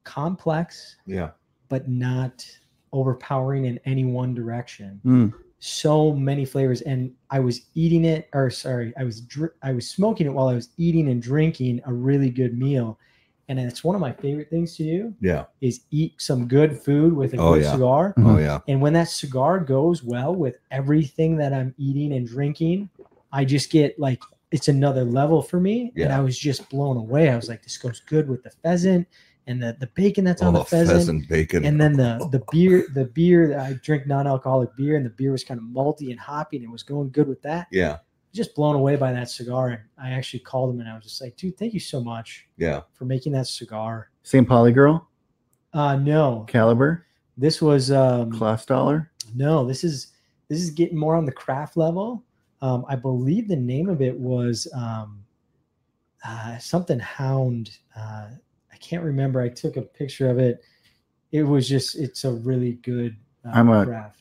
complex, yeah, but not overpowering in any one direction. Mm. So many flavors, and I was eating it, or sorry, I was dr I was smoking it while I was eating and drinking a really good meal, and it's one of my favorite things to do. Yeah, is eat some good food with a oh, good yeah. cigar. Mm-hmm. Oh yeah, and when that cigar goes well with everything that I'm eating and drinking, I just get like it's another level for me, yeah. and I was just blown away. I was like, this goes good with the pheasant. And the, the bacon that's oh, on the pheasant, pheasant bacon. And then the, the beer, the beer that I drink non-alcoholic beer, and the beer was kind of malty and hoppy, and it was going good with that. Yeah. Just blown away by that cigar. And I actually called him and I was just like, dude, thank you so much. Yeah. For making that cigar. Saint Pauli girl? Uh, no. Caliber? This was, um, Class Dollar? No, this is, this is getting more on the craft level. Um, I believe the name of it was um, uh, something Hound. Uh, I can't remember. I took a picture of it. It was just, it's a really good uh, I'm a, craft.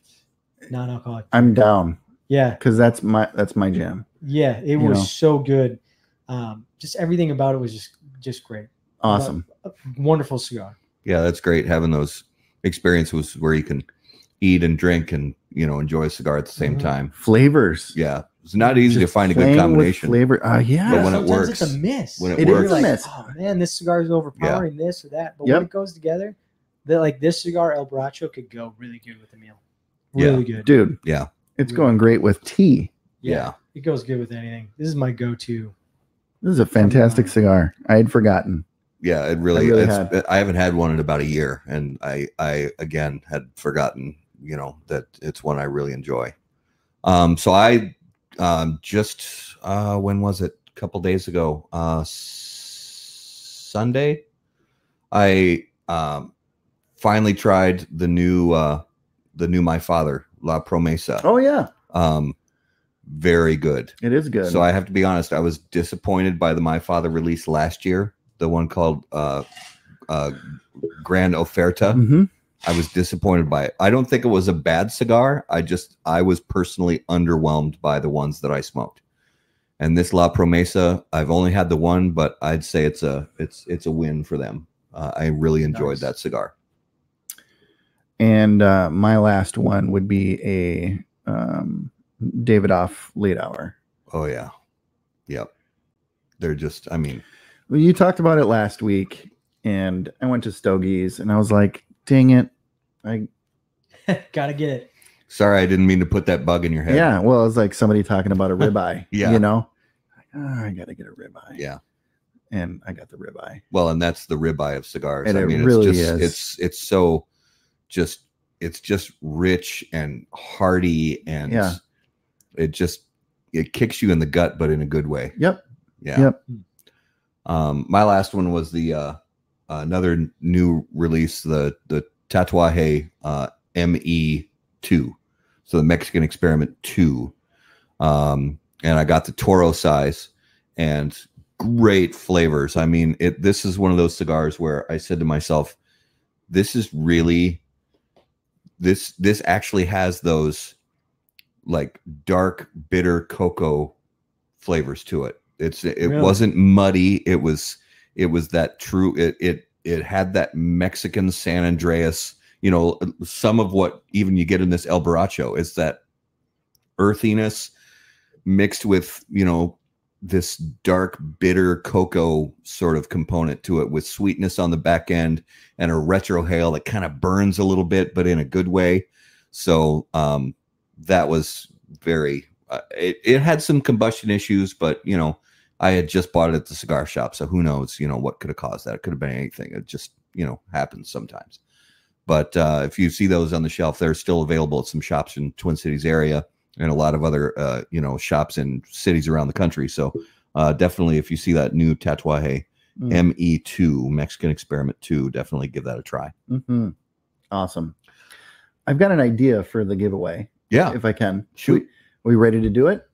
Non-alcoholic. I'm down. Yeah. Because that's my, that's my jam. Yeah. It you was know. so good. Um, just everything about it was just, just great. Awesome. A, a wonderful cigar. Yeah. That's great. Having those experiences where you can eat and drink and, you know, enjoy a cigar at the same mm-hmm. time. Flavors. Yeah. It's not easy just to find a good combination. Flavor. Uh, yeah. But when Sometimes it works, it's a miss. When it, it works, is a like, miss. Oh man, this cigar is overpowering yeah. this or that. But yep. when it goes together, that like this cigar, El Borracho, could go really good with a meal. Really yeah. good. Dude. Yeah. It's really going great with tea. Yeah, yeah. It goes good with anything. This is my go-to. This is a fantastic cigar. I had forgotten. Yeah, it really, I, really it's, had. I haven't had one in about a year. And I, I, again, had forgotten, you know, that it's one I really enjoy. Um, so I um, just, uh, when was it? A couple days ago, uh, s- Sunday, I um, finally tried the new, uh, the new My Father, La Promesa. Oh, yeah. Um, very good. It is good. So I have to be honest, I was disappointed by the My Father release last year, the one called uh, uh, Grand Oferta. Mm-hmm. I was disappointed by it. I don't think it was a bad cigar. I just, I was personally underwhelmed by the ones that I smoked. And this La Promesa, I've only had the one, but I'd say it's a, it's, it's a win for them. Uh, I really enjoyed nice. that cigar. And uh, my last one would be a um, Davidoff late hour. Oh, yeah. Yep. They're just, I mean. Well, you talked about it last week, and I went to Stogie's, and I was like, dang it. I got to get it. Sorry, I didn't mean to put that bug in your head. Yeah, well, it's like somebody talking about a ribeye. Yeah. You know? Like, oh, I got to get a ribeye. Yeah. And I got the ribeye. Well, and that's the ribeye of cigars. And I mean, it really it's just, is. It's, it's so... just it's just rich and hearty and yeah. it just it kicks you in the gut, but in a good way. Yep. Yeah. Yep. Um, my last one was the uh, another new release, the the Tatuaje uh, M E two, so the Mexican Experiment two, um, and I got the Toro size and great flavors. I mean, it this is one of those cigars where I said to myself, this is really. This this actually has those like dark bitter cocoa flavors to it. It's it really? wasn't muddy. It was it was that true. It it it had that Mexican San Andreas. You know, some of what even you get in this El Borracho is that earthiness mixed with you know this dark bitter cocoa sort of component to it, with sweetness on the back end and a retrohale that kind of burns a little bit, but in a good way. So um, that was very, uh, it, it had some combustion issues, but you know, I had just bought it at the cigar shop. So who knows, you know, what could have caused that. It could have been anything. It just, you know, happens sometimes. But uh, if you see those on the shelf, they're still available at some shops in Twin Cities area. And a lot of other, uh, you know, shops in cities around the country. So uh, definitely, if you see that new Tatuaje mm. M E two, Mexican Experiment two, definitely give that a try. Mm-hmm. Awesome. I've got an idea for the giveaway. Yeah. If I can. Shoot. Are we ready to do it?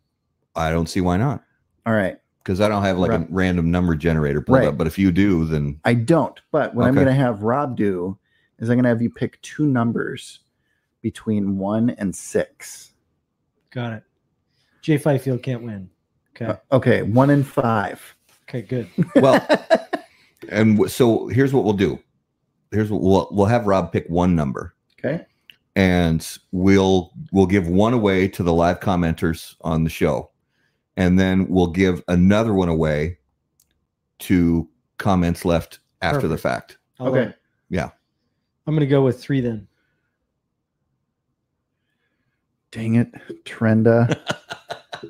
I don't see why not. All right. Because I don't have like Rob. a random number generator pulled right. up. But if you do, then. I don't. But what okay. I'm going to have Rob do is I'm going to have you pick two numbers between one and six. Got it. Jay Fifield can't win. Okay. Uh, okay. One in five. Okay, good. Well, and w- so here's what we'll do. Here's what we'll, we'll have Rob pick one number. Okay. And we'll, we'll give one away to the live commenters on the show. And then we'll give another one away to comments left after Perfect. the fact. I'll okay. Learn. Yeah. I'm going to go with three then. Dang it, Trenda. Yeah.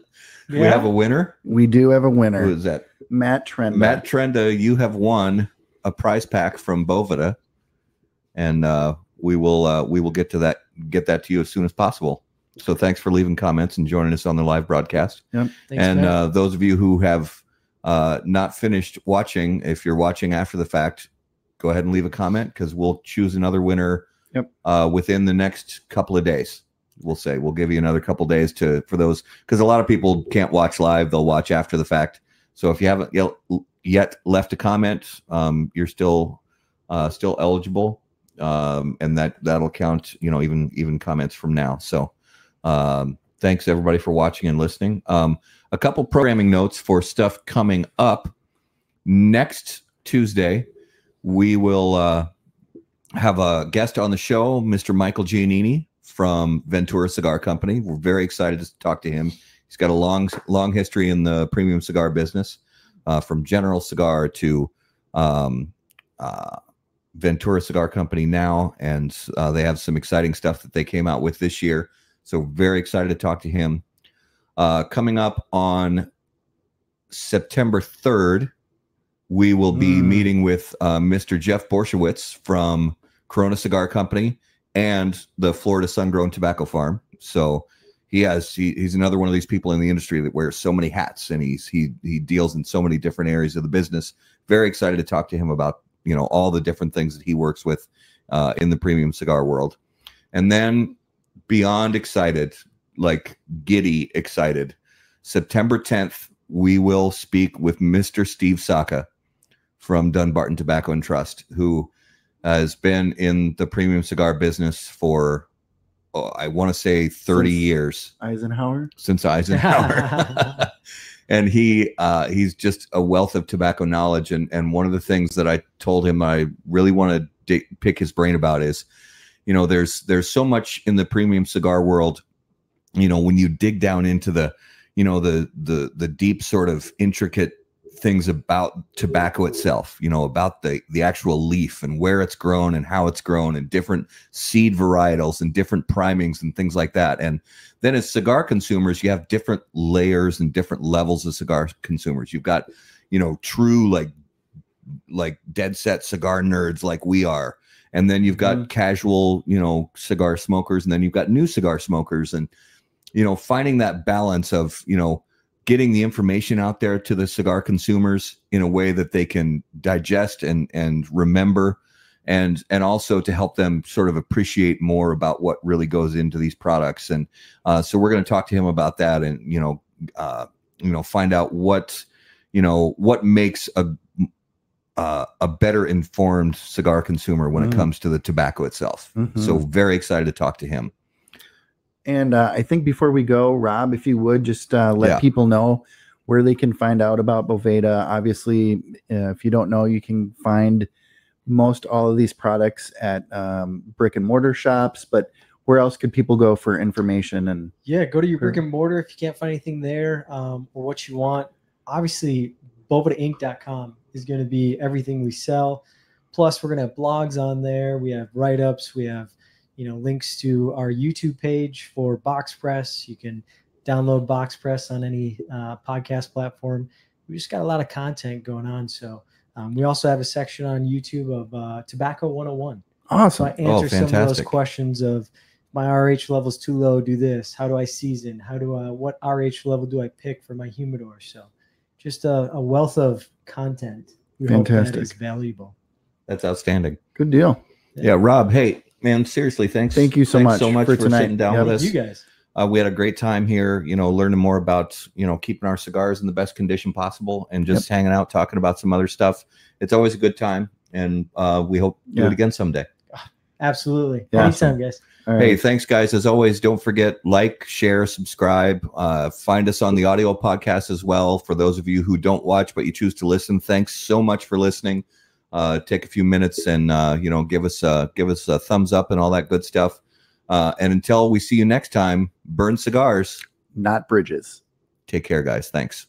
We have a winner? We do have a winner. Who is that? Matt Trenda. Matt Trenda, you have won a prize pack from Boveda. And uh, we will uh, we will get to that get that to you as soon as possible. So thanks for leaving comments and joining us on the live broadcast. Yep. Thanks, and uh, those of you who have uh, not finished watching, if you're watching after the fact, go ahead and leave a comment because we'll choose another winner yep. uh, within the next couple of days. we'll say we'll give you another couple days to for those, because a lot of people can't watch live. They'll watch after the fact. So if you haven't yet left a comment, um, you're still uh, still eligible, um, and that that'll count. You know, even even comments from now. So um, thanks everybody for watching and listening. Um, a couple programming notes for stuff coming up next Tuesday. We will uh, have a guest on the show, Mister Michael Giannini from Ventura Cigar Company. We're very excited to talk to him. He's got a long, long history in the premium cigar business, uh, from General Cigar to um, uh, Ventura Cigar Company now, and uh, they have some exciting stuff that they came out with this year. So very excited to talk to him. Uh, coming up on September third, we will be mm. meeting with uh, Mister Jeff Borshowitz from Corona Cigar Company and the Florida Sun-Grown Tobacco Farm. So he has he, he's another one of these people in the industry that wears so many hats, and he's he he deals in so many different areas of the business. Very excited to talk to him about, you know, all the different things that he works with uh, in the premium cigar world. And then beyond excited, like giddy excited, September tenth, we will speak with Mister Steve Saka from Dunbarton Tobacco and Trust, who has been in the premium cigar business for, oh, I want to say thirty since years. Eisenhower? Since Eisenhower. And he uh, he's just a wealth of tobacco knowledge. And, and one of the things that I told him I really want to pick his brain about is, you know, there's there's so much in the premium cigar world, you know, when you dig down into the, you know, the the the deep sort of intricate things about tobacco itself, you know, about the the actual leaf and where it's grown and how it's grown and different seed varietals and different primings and things like that. And then as cigar consumers, you have different layers and different levels of cigar consumers. You've got, you know, true like like dead set cigar nerds like we are. And then you've got mm-hmm. casual, you know, cigar smokers, and then you've got new cigar smokers. And, you know, finding that balance of, you know, getting the information out there to the cigar consumers in a way that they can digest and and remember, and and also to help them sort of appreciate more about what really goes into these products. And uh, so we're going to talk to him about that, and you know, uh, you know, find out what you know what makes a uh, a better informed cigar consumer when mm. it comes to the tobacco itself. Mm-hmm. So very excited to talk to him. And uh, I think before we go, Rob, if you would just uh, let yeah. people know where they can find out about Boveda. Obviously, uh, if you don't know, you can find most all of these products at um, brick and mortar shops. But where else could people go for information? And yeah, go to your for, brick and mortar if you can't find anything there, um, or what you want. Obviously, Boveda Inc dot com is going to be everything we sell. Plus, we're going to have blogs on there. We have write-ups. We have, you know, links to our YouTube page for Box Press. You can download Box Press on any uh, podcast platform. We just got a lot of content going on. So um, we also have a section on YouTube of uh, Tobacco one oh one. Awesome. So I answer oh, some of those questions of my R H level's too low, do this. How do I season? How do I, what R H level do I pick for my humidor? So just a, a wealth of content. We Fantastic. Hope that is valuable. That's outstanding. Good deal. Yeah, yeah Rob, hey. Man, seriously, thanks. Thank you so thanks much, so much for, for sitting down yeah, with us. You guys, uh, we had a great time here. You know, learning more about you know keeping our cigars in the best condition possible, and just yep. hanging out, talking about some other stuff. It's always a good time, and uh, we hope to yeah. do it again someday. Absolutely, yeah. Anytime, guys. All right. Hey, thanks, guys. As always, don't forget like, share, subscribe. Uh, find us on the audio podcast as well. For those of you who don't watch but you choose to listen, thanks so much for listening. Uh, take a few minutes and, uh, you know, give us a, give us a thumbs up and all that good stuff. Uh, and until we see you next time, burn cigars, not bridges. Take care, guys. Thanks.